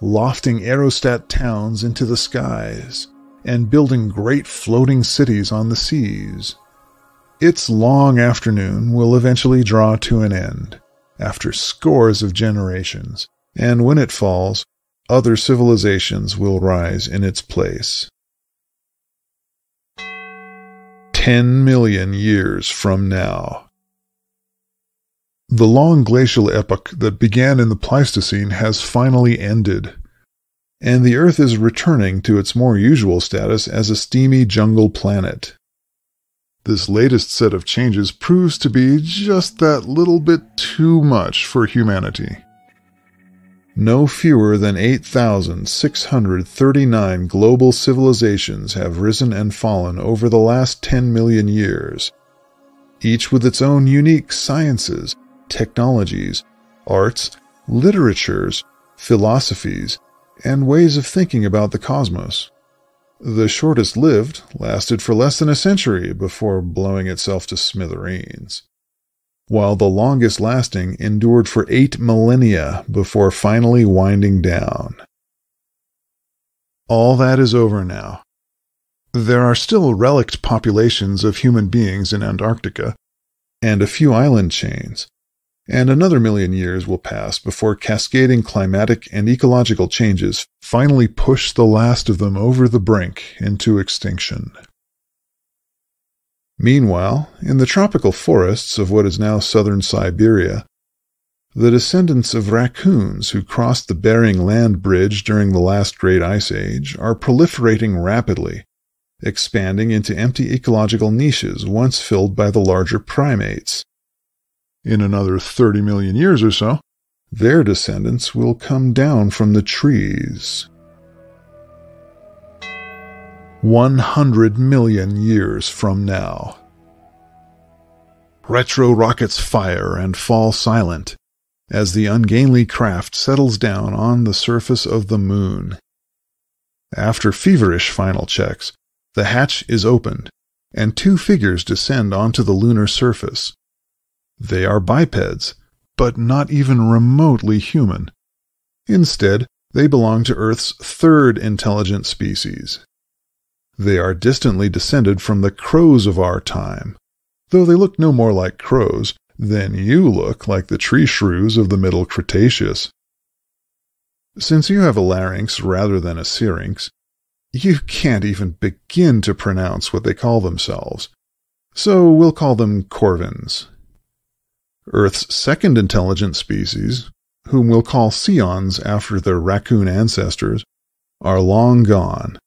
lofting aerostat towns into the skies and building great floating cities on the seas. Its long afternoon will eventually draw to an end, after scores of generations, and when it falls, other civilizations will rise in its place. Ten million years from now. The long glacial epoch that began in the Pleistocene has finally ended, and the Earth is returning to its more usual status as a steamy jungle planet. This latest set of changes proves to be just that little bit too much for humanity. No fewer than eight thousand six hundred thirty-nine global civilizations have risen and fallen over the last ten million years, each with its own unique sciences, technologies, arts, literatures, philosophies, and ways of thinking about the cosmos. The shortest lived lasted for less than a century before blowing itself to smithereens, while the longest lasting endured for eight millennia before finally winding down. All that is over now. There are still relict populations of human beings in Antarctica, and a few island chains, and another million years will pass before cascading climatic and ecological changes finally push the last of them over the brink into extinction. Meanwhile, in the tropical forests of what is now southern Siberia, the descendants of raccoons who crossed the Bering Land Bridge during the last Great Ice Age are proliferating rapidly, expanding into empty ecological niches once filled by the larger primates. In another thirty million years or so, their descendants will come down from the trees. one hundred million years from now. Retro rockets fire and fall silent as the ungainly craft settles down on the surface of the moon. After feverish final checks, the hatch is opened, and two figures descend onto the lunar surface. They are bipeds, but not even remotely human. Instead, they belong to Earth's third intelligent species. They are distantly descended from the crows of our time, though they look no more like crows than you look like the tree shrews of the Middle Cretaceous. Since you have a larynx rather than a syrinx, you can't even begin to pronounce what they call themselves, so we'll call them corvins. Earth's second intelligent species, whom we'll call scions after their raccoon ancestors, are long gone.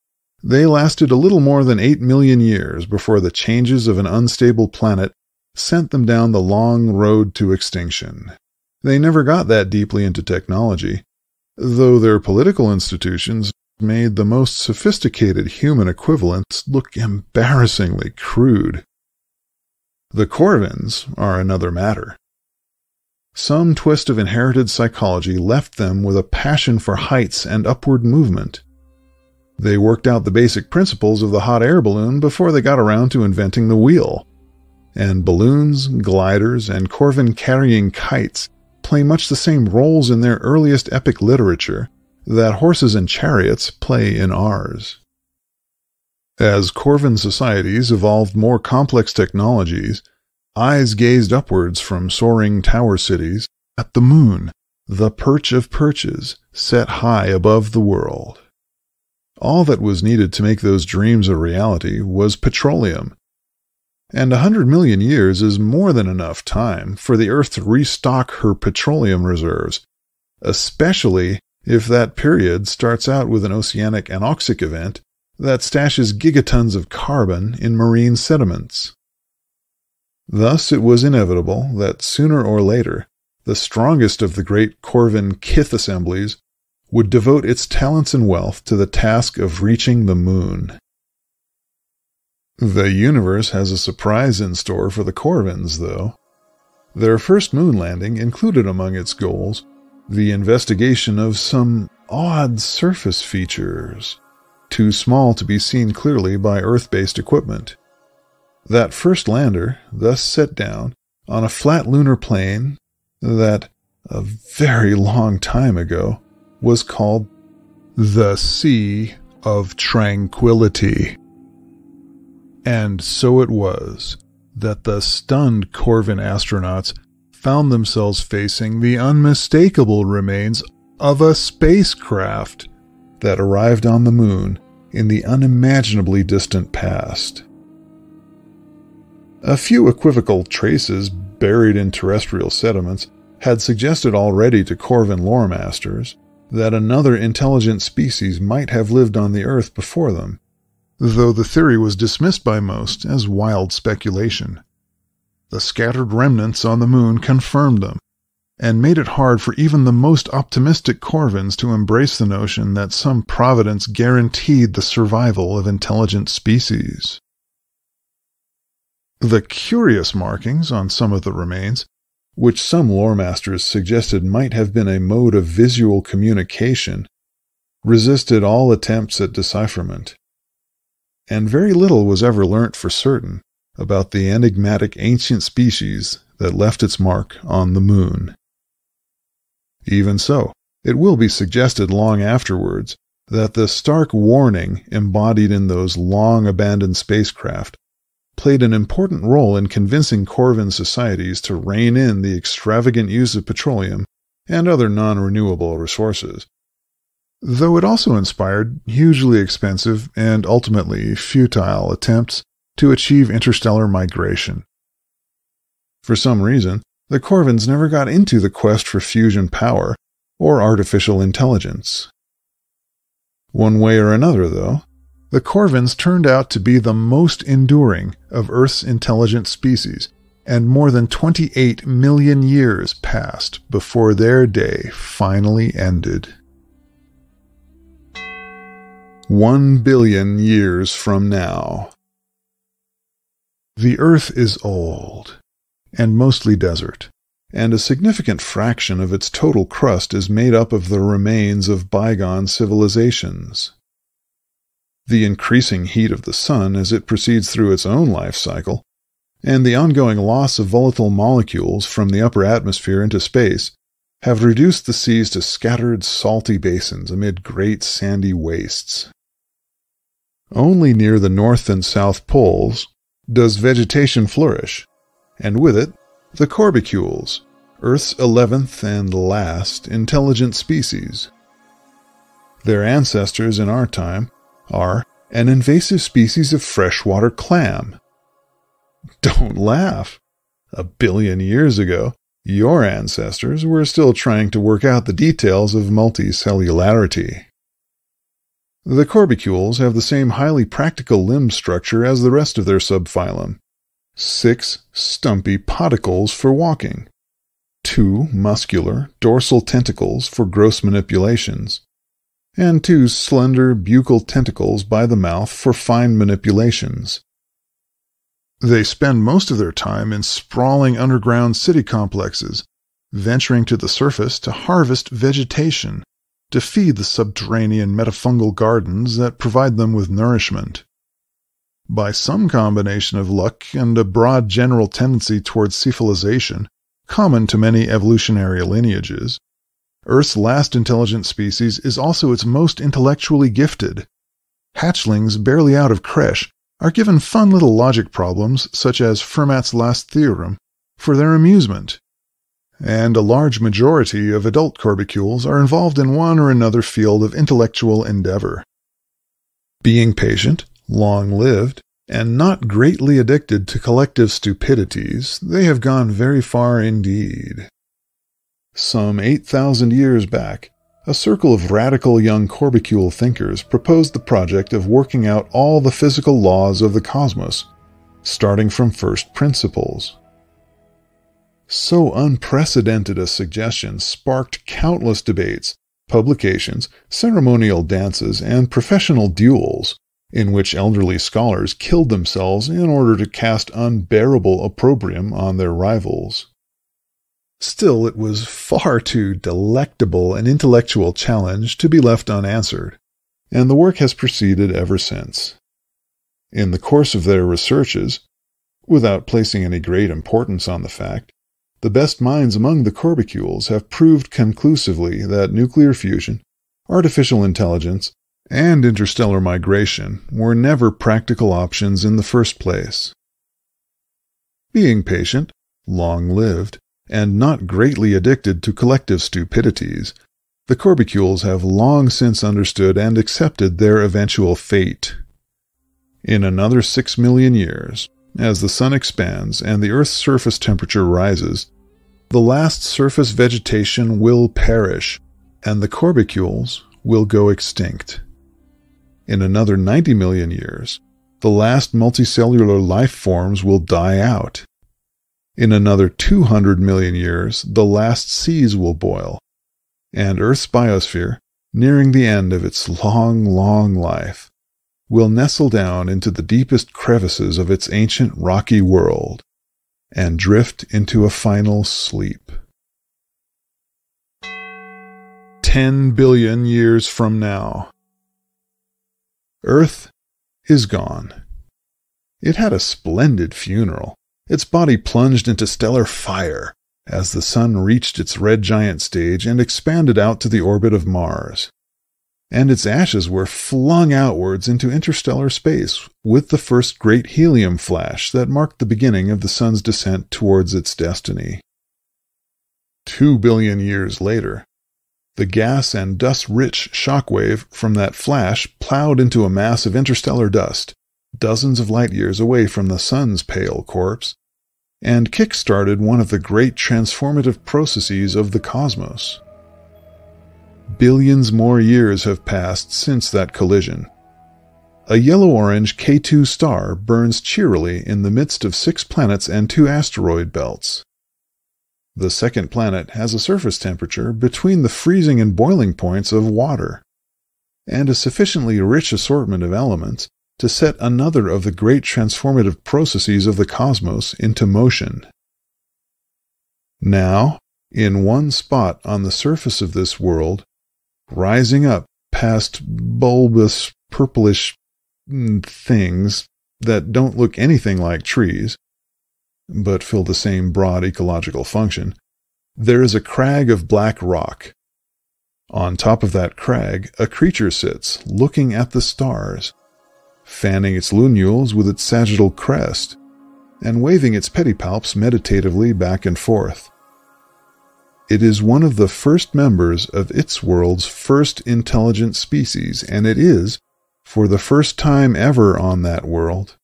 They lasted a little more than eight million years before the changes of an unstable planet sent them down the long road to extinction. They never got that deeply into technology, though their political institutions made the most sophisticated human equivalents look embarrassingly crude. The corvins are another matter. Some twist of inherited psychology left them with a passion for heights and upward movement. They worked out the basic principles of the hot air balloon before they got around to inventing the wheel. And balloons, gliders, and corvin-carrying kites play much the same roles in their earliest epic literature that horses and chariots play in ours. As corvin societies evolved more complex technologies, eyes gazed upwards from soaring tower cities at the moon, the perch of perches, set high above the world. All that was needed to make those dreams a reality was petroleum. and a hundred million years is more than enough time for the Earth to restock her petroleum reserves, especially if that period starts out with an oceanic anoxic event that stashes gigatons of carbon in marine sediments. Thus it was inevitable that sooner or later the strongest of the great Corvin Kith assemblies would devote its talents and wealth to the task of reaching the moon. The universe has a surprise in store for the Corvins, though. Their first moon landing included among its goals the investigation of some odd surface features, too small to be seen clearly by Earth-based equipment. That first lander thus set down on a flat lunar plain that, a very long time ago, was called the Sea of Tranquility. And so it was that the stunned Corvin astronauts found themselves facing the unmistakable remains of a spacecraft that arrived on the moon in the unimaginably distant past. A few equivocal traces buried in terrestrial sediments had suggested already to Corvin lore masters that another intelligent species might have lived on the Earth before them, though the theory was dismissed by most as wild speculation. The scattered remnants on the moon confirmed them, and made it hard for even the most optimistic Corvins to embrace the notion that some providence guaranteed the survival of intelligent species. The curious markings on some of the remains, which some lore masters suggested might have been a mode of visual communication, resisted all attempts at decipherment, and very little was ever learnt for certain about the enigmatic ancient species that left its mark on the moon. Even so, it will be suggested long afterwards that the stark warning embodied in those long-abandoned spacecraft played an important role in convincing Corvin societies to rein in the extravagant use of petroleum and other non-renewable resources, though it also inspired hugely expensive and ultimately futile attempts to achieve interstellar migration. For some reason, the Corvins never got into the quest for fusion power or artificial intelligence. One way or another, though, the Corvins turned out to be the most enduring of Earth's intelligent species, and more than twenty-eight million years passed before their day finally ended. One billion years from now. The Earth is old, and mostly desert, and a significant fraction of its total crust is made up of the remains of bygone civilizations. The increasing heat of the sun as it proceeds through its own life cycle, and the ongoing loss of volatile molecules from the upper atmosphere into space, have reduced the seas to scattered salty basins amid great sandy wastes. Only near the north and south poles does vegetation flourish, and with it, the corbicules, Earth's eleventh and last intelligent species. Their ancestors in our time are an invasive species of freshwater clam. Don't laugh! A billion years ago, your ancestors were still trying to work out the details of multicellularity. The corbicules have the same highly practical limb structure as the rest of their subphylum. Six stumpy podicles for walking, two muscular dorsal tentacles for gross manipulations, and two slender buccal tentacles by the mouth for fine manipulations. They spend most of their time in sprawling underground city complexes, venturing to the surface to harvest vegetation, to feed the subterranean metafungal gardens that provide them with nourishment. By some combination of luck and a broad general tendency towards cephalization, common to many evolutionary lineages, Earth's last intelligent species is also its most intellectually gifted. Hatchlings barely out of creche are given fun little logic problems such as Fermat's Last Theorem for their amusement, and a large majority of adult corbicules are involved in one or another field of intellectual endeavor. Being patient, long-lived, and not greatly addicted to collective stupidities, they have gone very far indeed. Some eight thousand years back, a circle of radical young corbicule thinkers proposed the project of working out all the physical laws of the cosmos, starting from first principles. So unprecedented a suggestion sparked countless debates, publications, ceremonial dances, and professional duels, in which elderly scholars killed themselves in order to cast unbearable opprobrium on their rivals. Still, it was far too delectable an intellectual challenge to be left unanswered, and the work has proceeded ever since. In the course of their researches, without placing any great importance on the fact, the best minds among the corbicules have proved conclusively that nuclear fusion, artificial intelligence, and interstellar migration were never practical options in the first place. Being patient, long-lived, and not greatly addicted to collective stupidities, the corbicules have long since understood and accepted their eventual fate. In another six million years, as the sun expands and the Earth's surface temperature rises, the last surface vegetation will perish, and the corbicules will go extinct. In another ninety million years, the last multicellular life forms will die out. In another two hundred million years, the last seas will boil, and Earth's biosphere, nearing the end of its long, long life, will nestle down into the deepest crevices of its ancient rocky world and drift into a final sleep. Ten billion years from now, Earth is gone. It had a splendid funeral. Its body plunged into stellar fire as the sun reached its red giant stage and expanded out to the orbit of Mars, and its ashes were flung outwards into interstellar space with the first great helium flash that marked the beginning of the sun's descent towards its destiny. Two billion years later, the gas and dust-rich shockwave from that flash plowed into a mass of interstellar dust, dozens of light-years away from the sun's pale corpse, and kick-started one of the great transformative processes of the cosmos. Billions more years have passed since that collision. A yellow-orange K two star burns cheerily in the midst of six planets and two asteroid belts. The second planet has a surface temperature between the freezing and boiling points of water, and a sufficiently rich assortment of elements to set another of the great transformative processes of the cosmos into motion. Now, in one spot on the surface of this world, rising up past bulbous, purplish things that don't look anything like trees, but fill the same broad ecological function, there is a crag of black rock. On top of that crag, a creature sits, looking at the stars, fanning its lunules with its sagittal crest, and waving its pedipalps meditatively back and forth. It is one of the first members of its world's first intelligent species, and it is, for the first time ever on that world,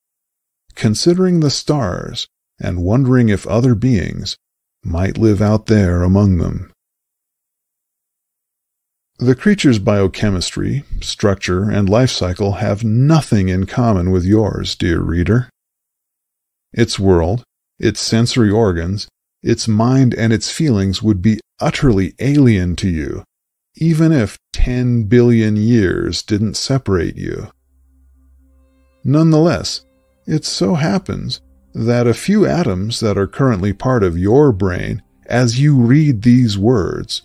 considering the stars and wondering if other beings might live out there among them. The creature's biochemistry, structure, and life cycle have nothing in common with yours, dear reader. Its world, its sensory organs, its mind, and its feelings would be utterly alien to you, even if ten billion years didn't separate you. Nonetheless, it so happens that a few atoms that are currently part of your brain, as you read these words,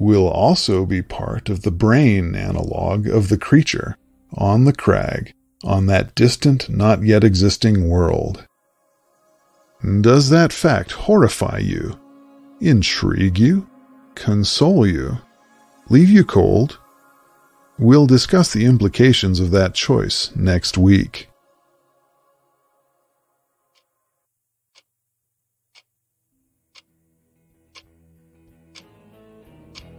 will also be part of the brain analog of the creature on the crag on that distant, not yet existing world. Does that fact horrify you, intrigue you, console you, leave you cold? We'll discuss the implications of that choice next week.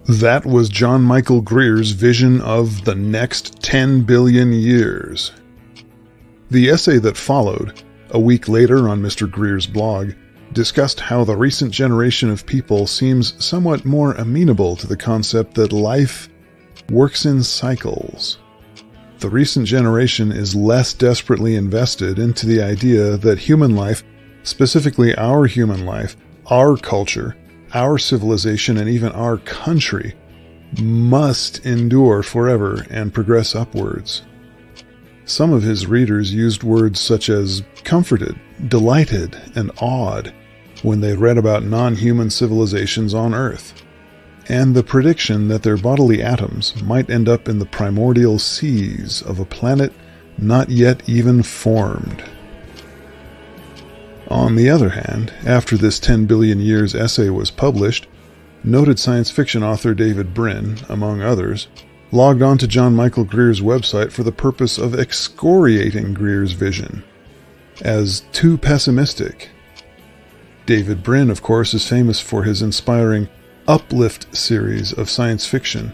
That was John Michael Greer's vision of the next ten billion years. The essay that followed, a week later on Mister Greer's blog, discussed how the recent generation of people seems somewhat more amenable to the concept that life works in cycles. The recent generation is less desperately invested into the idea that human life, specifically our human life, our culture, our civilization, and even our country, must endure forever and progress upwards. Some of his readers used words such as comforted, delighted, and awed when they read about non-human civilizations on Earth, and the prediction that their bodily atoms might end up in the primordial seas of a planet not yet even formed. On the other hand, after this ten billion years essay was published, noted science fiction author David Brin, among others, logged on to John Michael Greer's website for the purpose of excoriating Greer's vision as too pessimistic. David Brin, of course, is famous for his inspiring Uplift series of science fiction,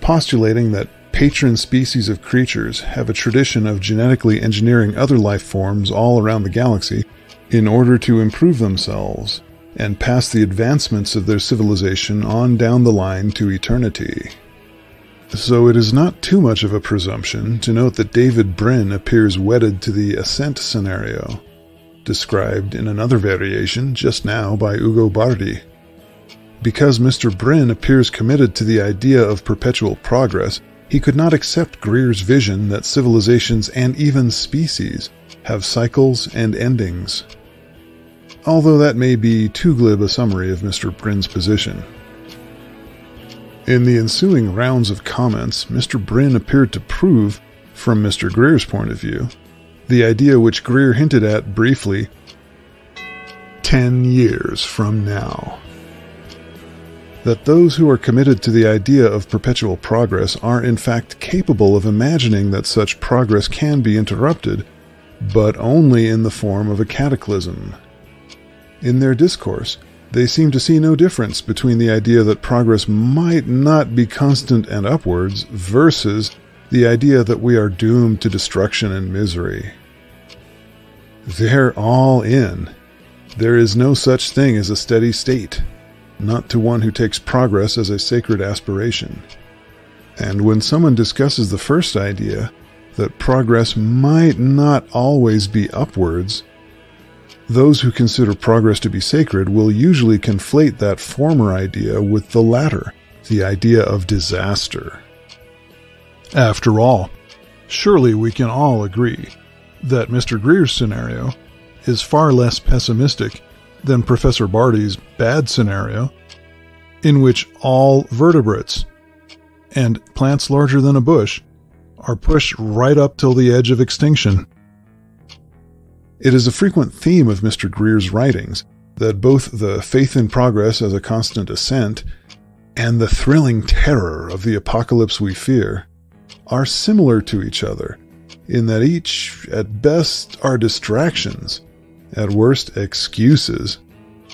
postulating that patron species of creatures have a tradition of genetically engineering other life forms all around the galaxy in order to improve themselves and pass the advancements of their civilization on down the line to eternity. So it is not too much of a presumption to note that David Brin appears wedded to the ascent scenario, described in another variation just now by Ugo Bardi. Because Mister Brin appears committed to the idea of perpetual progress, he could not accept Greer's vision that civilizations and even species have cycles and endings. Although that may be too glib a summary of Mister Brin's position. In the ensuing rounds of comments, Mister Brin appeared to prove, from Mister Greer's point of view, the idea which Greer hinted at briefly ten years from now. That those who are committed to the idea of perpetual progress are in fact capable of imagining that such progress can be interrupted, but only in the form of a cataclysm. In their discourse, they seem to see no difference between the idea that progress might not be constant and upwards versus the idea that we are doomed to destruction and misery. They're all in. There is no such thing as a steady state, not to one who takes progress as a sacred aspiration. And when someone discusses the first idea, that progress might not always be upwards, those who consider progress to be sacred will usually conflate that former idea with the latter, the idea of disaster. After all, surely we can all agree that Mister Greer's scenario is far less pessimistic than Professor Bardi's bad scenario, in which all vertebrates and plants larger than a bush are pushed right up till the edge of extinction. It is a frequent theme of Mister Greer's writings that both the faith in progress as a constant ascent and the thrilling terror of the apocalypse we fear are similar to each other, in that each, at best, are distractions, at worst, excuses,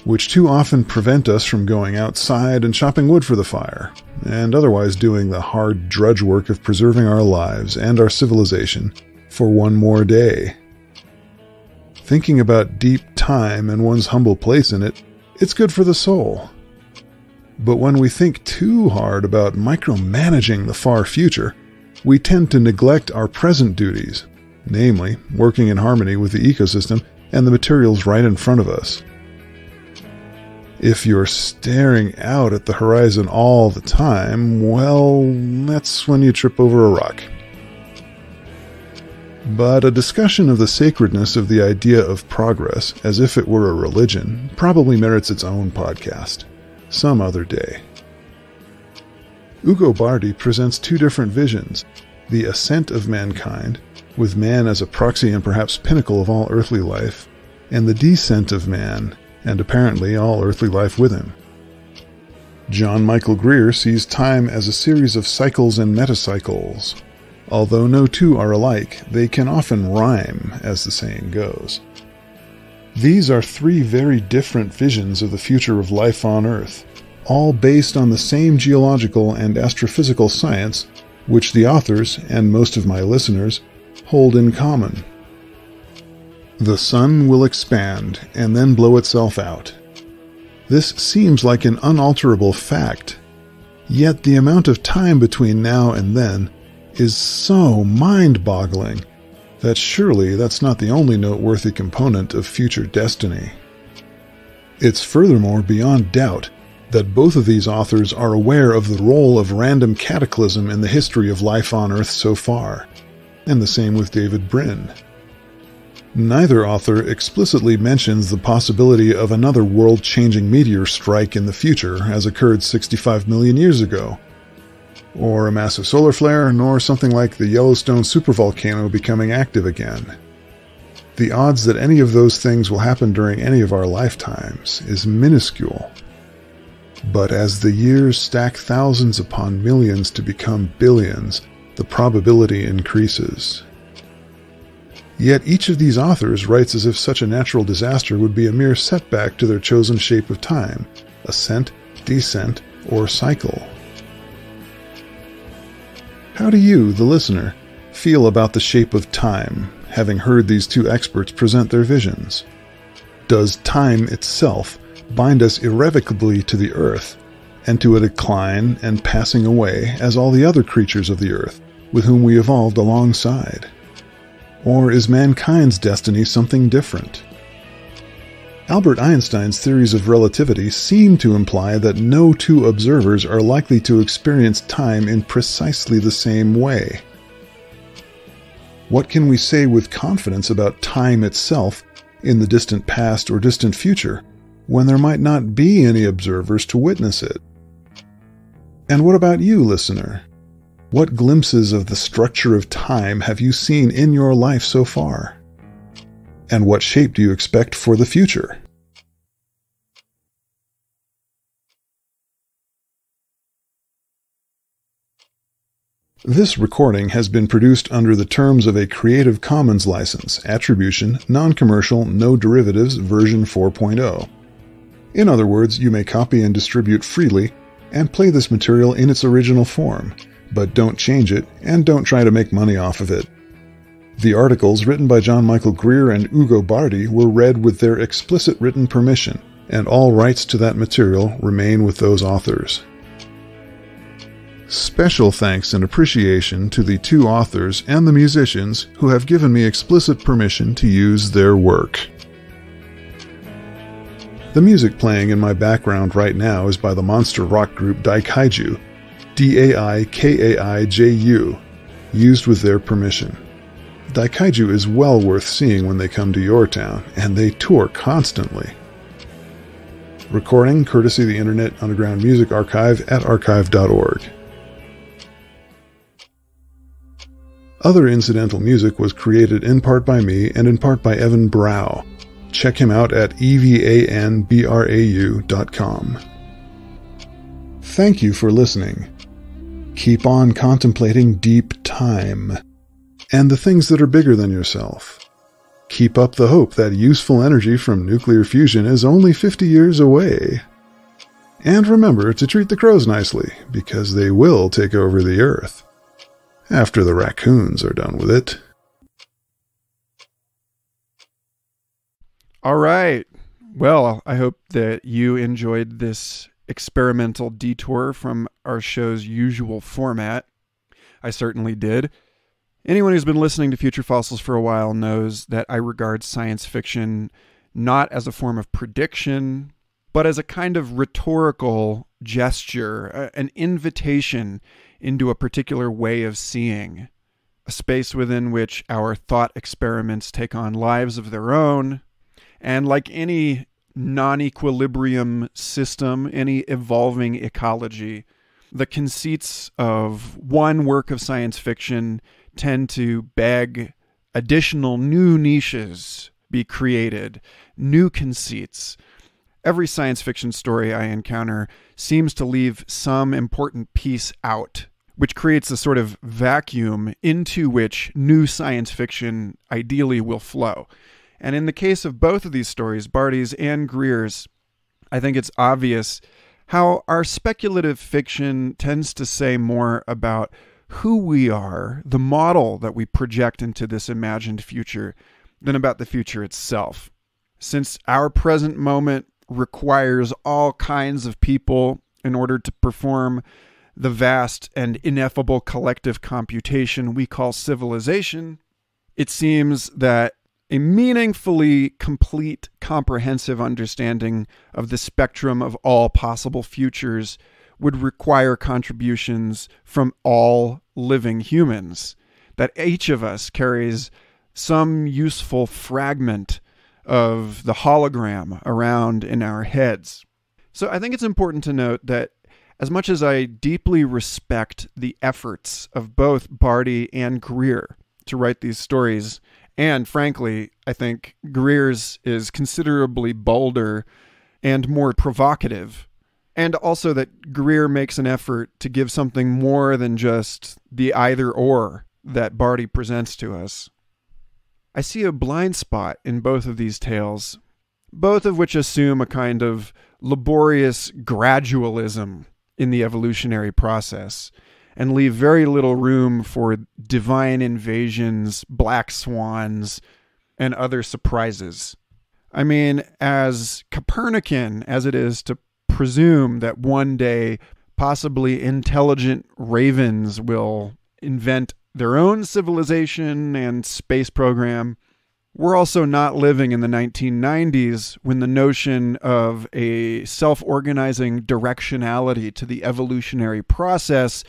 which too often prevent us from going outside and chopping wood for the fire, and otherwise doing the hard drudge work of preserving our lives and our civilization for one more day. Thinking about deep time and one's humble place in it, it's good for the soul. But when we think too hard about micromanaging the far future, we tend to neglect our present duties, namely, working in harmony with the ecosystem and the materials right in front of us. If you're staring out at the horizon all the time, well, that's when you trip over a rock. But a discussion of the sacredness of the idea of progress, as if it were a religion, probably merits its own podcast, some other day. Ugo Bardi presents two different visions, the ascent of mankind, with man as a proxy and perhaps pinnacle of all earthly life, and the descent of man, and apparently all earthly life with him. John Michael Greer sees time as a series of cycles and metacycles. Although no two are alike, they can often rhyme, as the saying goes. These are three very different visions of the future of life on Earth, all based on the same geological and astrophysical science which the authors, and most of my listeners, hold in common, The sun will expand and then blow itself out. This seems like an unalterable fact. Yet the amount of time between now and then is so mind-boggling that surely that's not the only noteworthy component of future destiny. It's furthermore beyond doubt that both of these authors are aware of the role of random cataclysm in the history of life on Earth so far, and the same with David Brin. Neither author explicitly mentions the possibility of another world-changing meteor strike in the future as occurred sixty-five million years ago, or a massive solar flare, nor something like the Yellowstone supervolcano becoming active again. The odds that any of those things will happen during any of our lifetimes is minuscule. But as the years stack thousands upon millions to become billions, the probability increases. Yet each of these authors writes as if such a natural disaster would be a mere setback to their chosen shape of time, ascent, descent, or cycle. How do you, the listener, feel about the shape of time, having heard these two experts present their visions? Does time itself bind us irrevocably to the earth, and to a decline and passing away as all the other creatures of the earth with whom we evolved alongside? Or is mankind's destiny something different? Albert Einstein's theories of relativity seem to imply that no two observers are likely to experience time in precisely the same way. What can we say with confidence about time itself in the distant past or distant future when there might not be any observers to witness it? And what about you, listener? What glimpses of the structure of time have you seen in your life so far? And what shape do you expect for the future? This recording has been produced under the terms of a Creative Commons license, attribution, non-commercial, no derivatives, version four point oh. In other words, you may copy and distribute freely and play this material in its original form, but don't change it and don't try to make money off of it. The articles written by John Michael Greer and Ugo Bardi were read with their explicit written permission, and all rights to that material remain with those authors. Special thanks and appreciation to the two authors and the musicians who have given me explicit permission to use their work. The music playing in my background right now is by the monster rock group Daikaiju, D A I K A I J U, used with their permission. Daikaiju is well worth seeing when they come to your town, and they tour constantly. Recording courtesy of the Internet Underground Music Archive at archive dot org. Other incidental music was created in part by me and in part by Evan Brau. Check him out at evan brau dot com. Thank you for listening. Keep on contemplating deep time and the things that are bigger than yourself. Keep up the hope that useful energy from nuclear fusion is only fifty years away. And remember to treat the crows nicely, because they will take over the earth. After the raccoons are done with it. All right. Well, I hope that you enjoyed this experimental detour from our show's usual format. I certainly did. Anyone who's been listening to Future Fossils for a while knows that I regard science fiction not as a form of prediction, but as a kind of rhetorical gesture, an invitation into a particular way of seeing, a space within which our thought experiments take on lives of their own. And like any non-equilibrium system, any evolving ecology, the conceits of one work of science fiction tend to beg additional new niches be created, new conceits. Every science fiction story I encounter seems to leave some important piece out, which creates a sort of vacuum into which new science fiction ideally will flow. And in the case of both of these stories, Bardi's and Greer's, I think it's obvious how our speculative fiction tends to say more about who we are, the model that we project into this imagined future, than about the future itself. Since our present moment requires all kinds of people in order to perform the vast and ineffable collective computation we call civilization, it seems that a meaningfully complete, comprehensive understanding of the spectrum of all possible futures would require contributions from all living humans, that each of us carries some useful fragment of the hologram around in our heads. So I think it's important to note that as much as I deeply respect the efforts of both Bardi and Greer to write these stories, and frankly, I think Greer's is considerably bolder and more provocative, and also that Greer makes an effort to give something more than just the either-or that Bardi presents to us. I see a blind spot in both of these tales, both of which assume a kind of laborious gradualism in the evolutionary process, and leave very little room for divine invasions, black swans, and other surprises. I mean, as Copernican as it is to presume that one day possibly intelligent ravens will invent their own civilization and space program, we're also not living in the nineteen nineties when the notion of a self-organizing directionality to the evolutionary process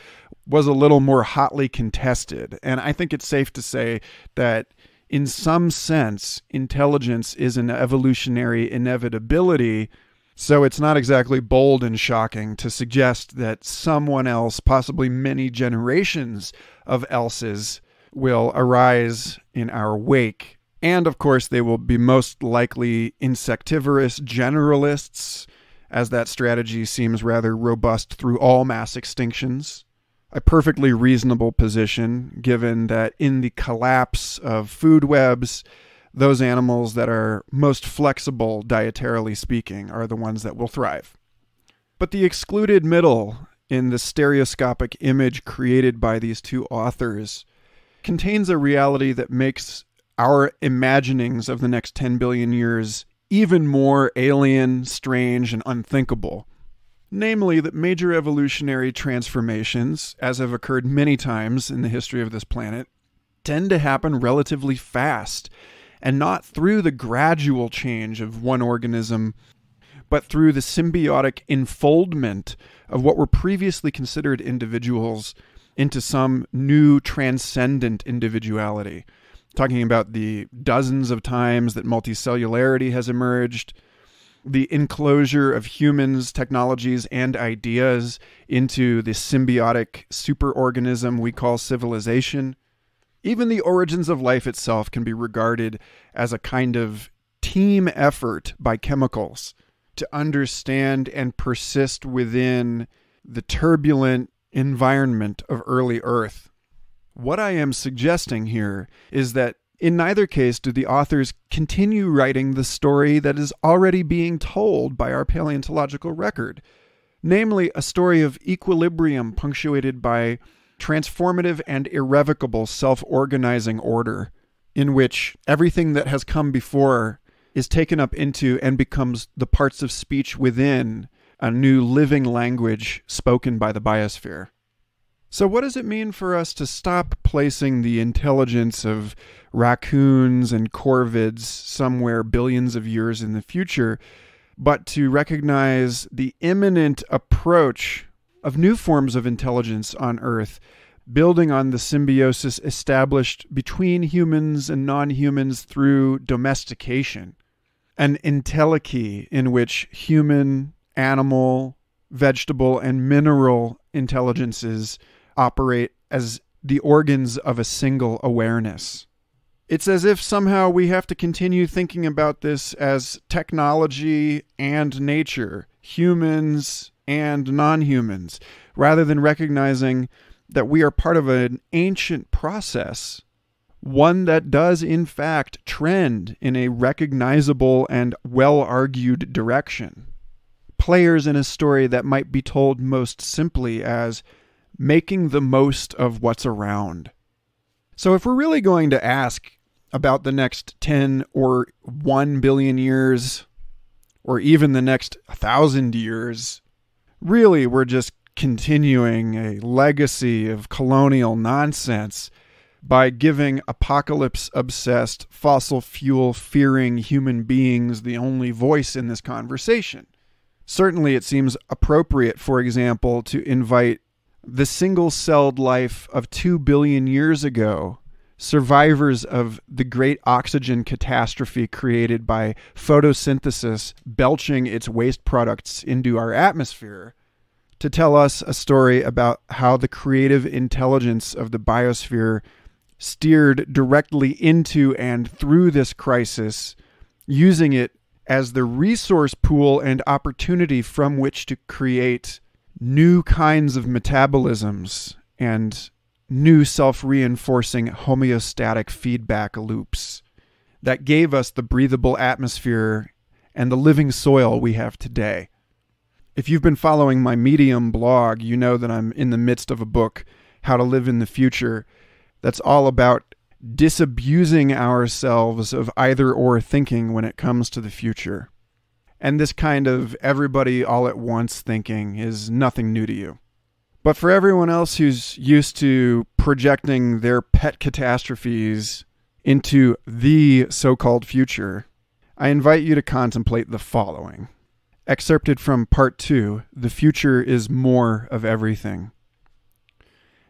was a little more hotly contested. And I think it's safe to say that in some sense, intelligence is an evolutionary inevitability. So it's not exactly bold and shocking to suggest that someone else, possibly many generations of else's, will arise in our wake. And of course, they will be most likely insectivorous generalists, as that strategy seems rather robust through all mass extinctions. A perfectly reasonable position, given that in the collapse of food webs, those animals that are most flexible, dietarily speaking, are the ones that will thrive. But the excluded middle in the stereoscopic image created by these two authors contains a reality that makes our imaginings of the next ten billion years even more alien, strange, and unthinkable. Namely, that major evolutionary transformations, as have occurred many times in the history of this planet, tend to happen relatively fast, and not through the gradual change of one organism, but through the symbiotic enfoldment of what were previously considered individuals into some new transcendent individuality. Talking about the dozens of times that multicellularity has emerged, the enclosure of humans, technologies, and ideas into the symbiotic superorganism we call civilization. Even the origins of life itself can be regarded as a kind of team effort by chemicals to understand and persist within the turbulent environment of early Earth. What I am suggesting here is that in neither case do the authors continue writing the story that is already being told by our paleontological record, namely a story of equilibrium punctuated by transformative and irrevocable self-organizing order, in which everything that has come before is taken up into and becomes the parts of speech within a new living language spoken by the biosphere. So what does it mean for us to stop placing the intelligence of raccoons and corvids somewhere billions of years in the future, but to recognize the imminent approach of new forms of intelligence on Earth, building on the symbiosis established between humans and non-humans through domestication, an entelechy in which human, animal, vegetable, and mineral intelligences operate as the organs of a single awareness. It's as if somehow we have to continue thinking about this as technology and nature, humans and non-humans, rather than recognizing that we are part of an ancient process, one that does in fact trend in a recognizable and well-argued direction. Players in a story that might be told most simply as making the most of what's around. So if we're really going to ask, about the next ten or one billion years, or even the next one thousand years. Really, we're just continuing a legacy of colonial nonsense by giving apocalypse-obsessed, fossil fuel-fearing human beings the only voice in this conversation. Certainly, it seems appropriate, for example, to invite the single-celled life of two billion years ago, survivors of the great oxygen catastrophe created by photosynthesis belching its waste products into our atmosphere, to tell us a story about how the creative intelligence of the biosphere steered directly into and through this crisis, using it as the resource pool and opportunity from which to create new kinds of metabolisms and new self-reinforcing homeostatic feedback loops that gave us the breathable atmosphere and the living soil we have today. If you've been following my Medium blog, you know that I'm in the midst of a book, How to Live in the Future, that's all about disabusing ourselves of either-or thinking when it comes to the future. And this kind of everybody all at once thinking is nothing new to you. But for everyone else who's used to projecting their pet catastrophes into the so-called future, I invite you to contemplate the following. Excerpted from part two, The Future is More of Everything.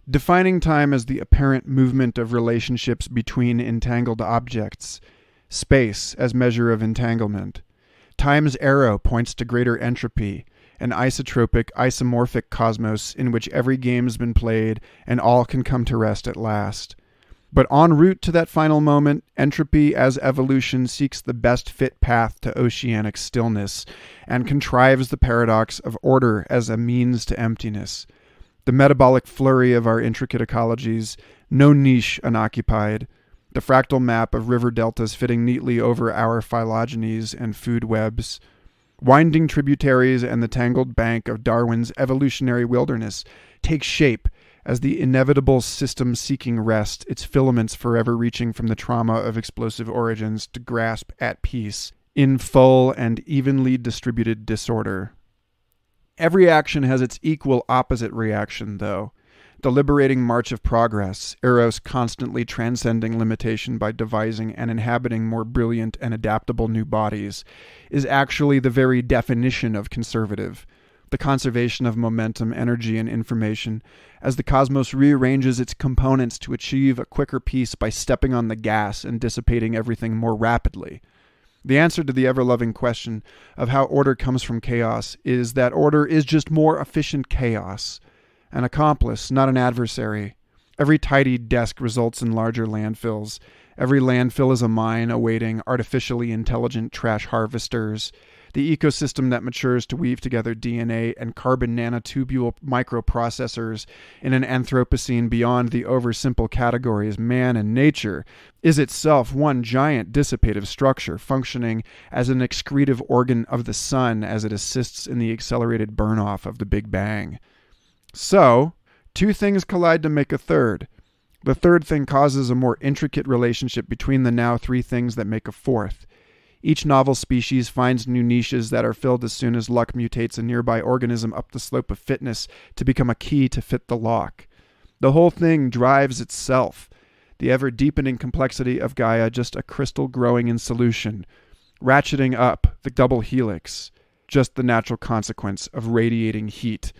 Defining time as the apparent movement of relationships between entangled objects, space as measure of entanglement. Time's arrow points to greater entropy, an isotropic, isomorphic cosmos in which every game's been played and all can come to rest at last. But en route to that final moment, entropy as evolution seeks the best fit path to oceanic stillness and contrives the paradox of order as a means to emptiness. The metabolic flurry of our intricate ecologies, no niche unoccupied, the fractal map of river deltas fitting neatly over our phylogenies and food webs, winding tributaries and the tangled bank of Darwin's evolutionary wilderness take shape as the inevitable system seeking rest, its filaments forever reaching from the trauma of explosive origins to grasp at peace in full and evenly distributed disorder. Every action has its equal opposite reaction, though. The liberating march of progress, Eros constantly transcending limitation by devising and inhabiting more brilliant and adaptable new bodies, is actually the very definition of conservative, the conservation of momentum, energy, and information, as the cosmos rearranges its components to achieve a quicker peace by stepping on the gas and dissipating everything more rapidly. The answer to the ever-loving question of how order comes from chaos is that order is just more efficient chaos, an accomplice, not an adversary. Every tidied desk results in larger landfills. Every landfill is a mine awaiting artificially intelligent trash harvesters. The ecosystem that matures to weave together D N A and carbon nanotubule microprocessors in an Anthropocene beyond the oversimple categories man and nature is itself one giant dissipative structure functioning as an excretive organ of the sun as it assists in the accelerated burn-off of the Big Bang. So, two things collide to make a third. The third thing causes a more intricate relationship between the now three things that make a fourth. Each novel species finds new niches that are filled as soon as luck mutates a nearby organism up the slope of fitness to become a key to fit the lock. The whole thing drives itself, the ever-deepening complexity of Gaia just a crystal growing in solution, ratcheting up the double helix, just the natural consequence of radiating heat.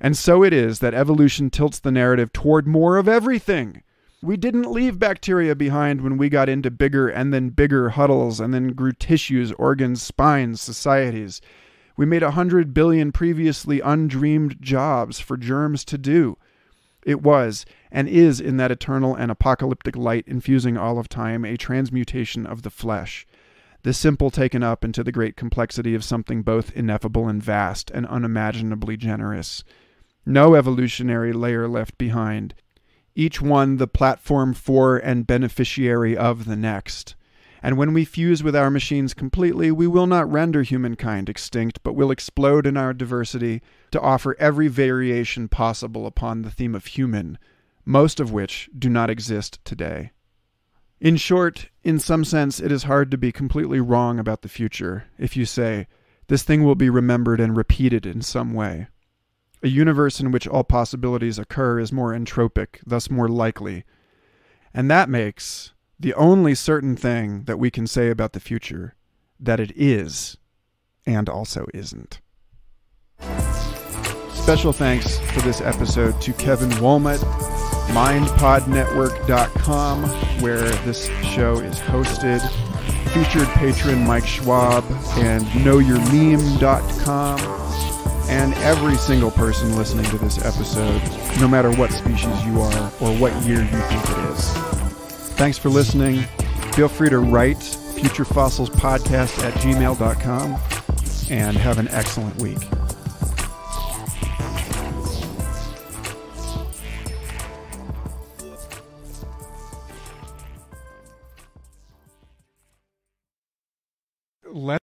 And so it is that evolution tilts the narrative toward more of everything. We didn't leave bacteria behind when we got into bigger and then bigger huddles and then grew tissues, organs, spines, societies. We made a hundred billion previously undreamed jobs for germs to do. It was, and is in that eternal and apocalyptic light infusing all of time, a transmutation of the flesh. The simple taken up into the great complexity of something both ineffable and vast and unimaginably generous. No evolutionary layer left behind. Each one the platform for and beneficiary of the next. And when we fuse with our machines completely, we will not render humankind extinct, but will explode in our diversity to offer every variation possible upon the theme of human, most of which do not exist today. In short, in some sense, it is hard to be completely wrong about the future if you say, this thing will be remembered and repeated in some way. A universe in which all possibilities occur is more entropic, thus more likely. And that makes the only certain thing that we can say about the future, that it is, and also isn't. Special thanks for this episode to Kevin Wohlmut, mind pod network dot com, where this show is hosted, featured patron Mike Schwab, and know your meme dot com, and every single person listening to this episode, no matter what species you are or what year you think it is. Thanks for listening. Feel free to write future fossils podcast at gmail dot com, and have an excellent week. Let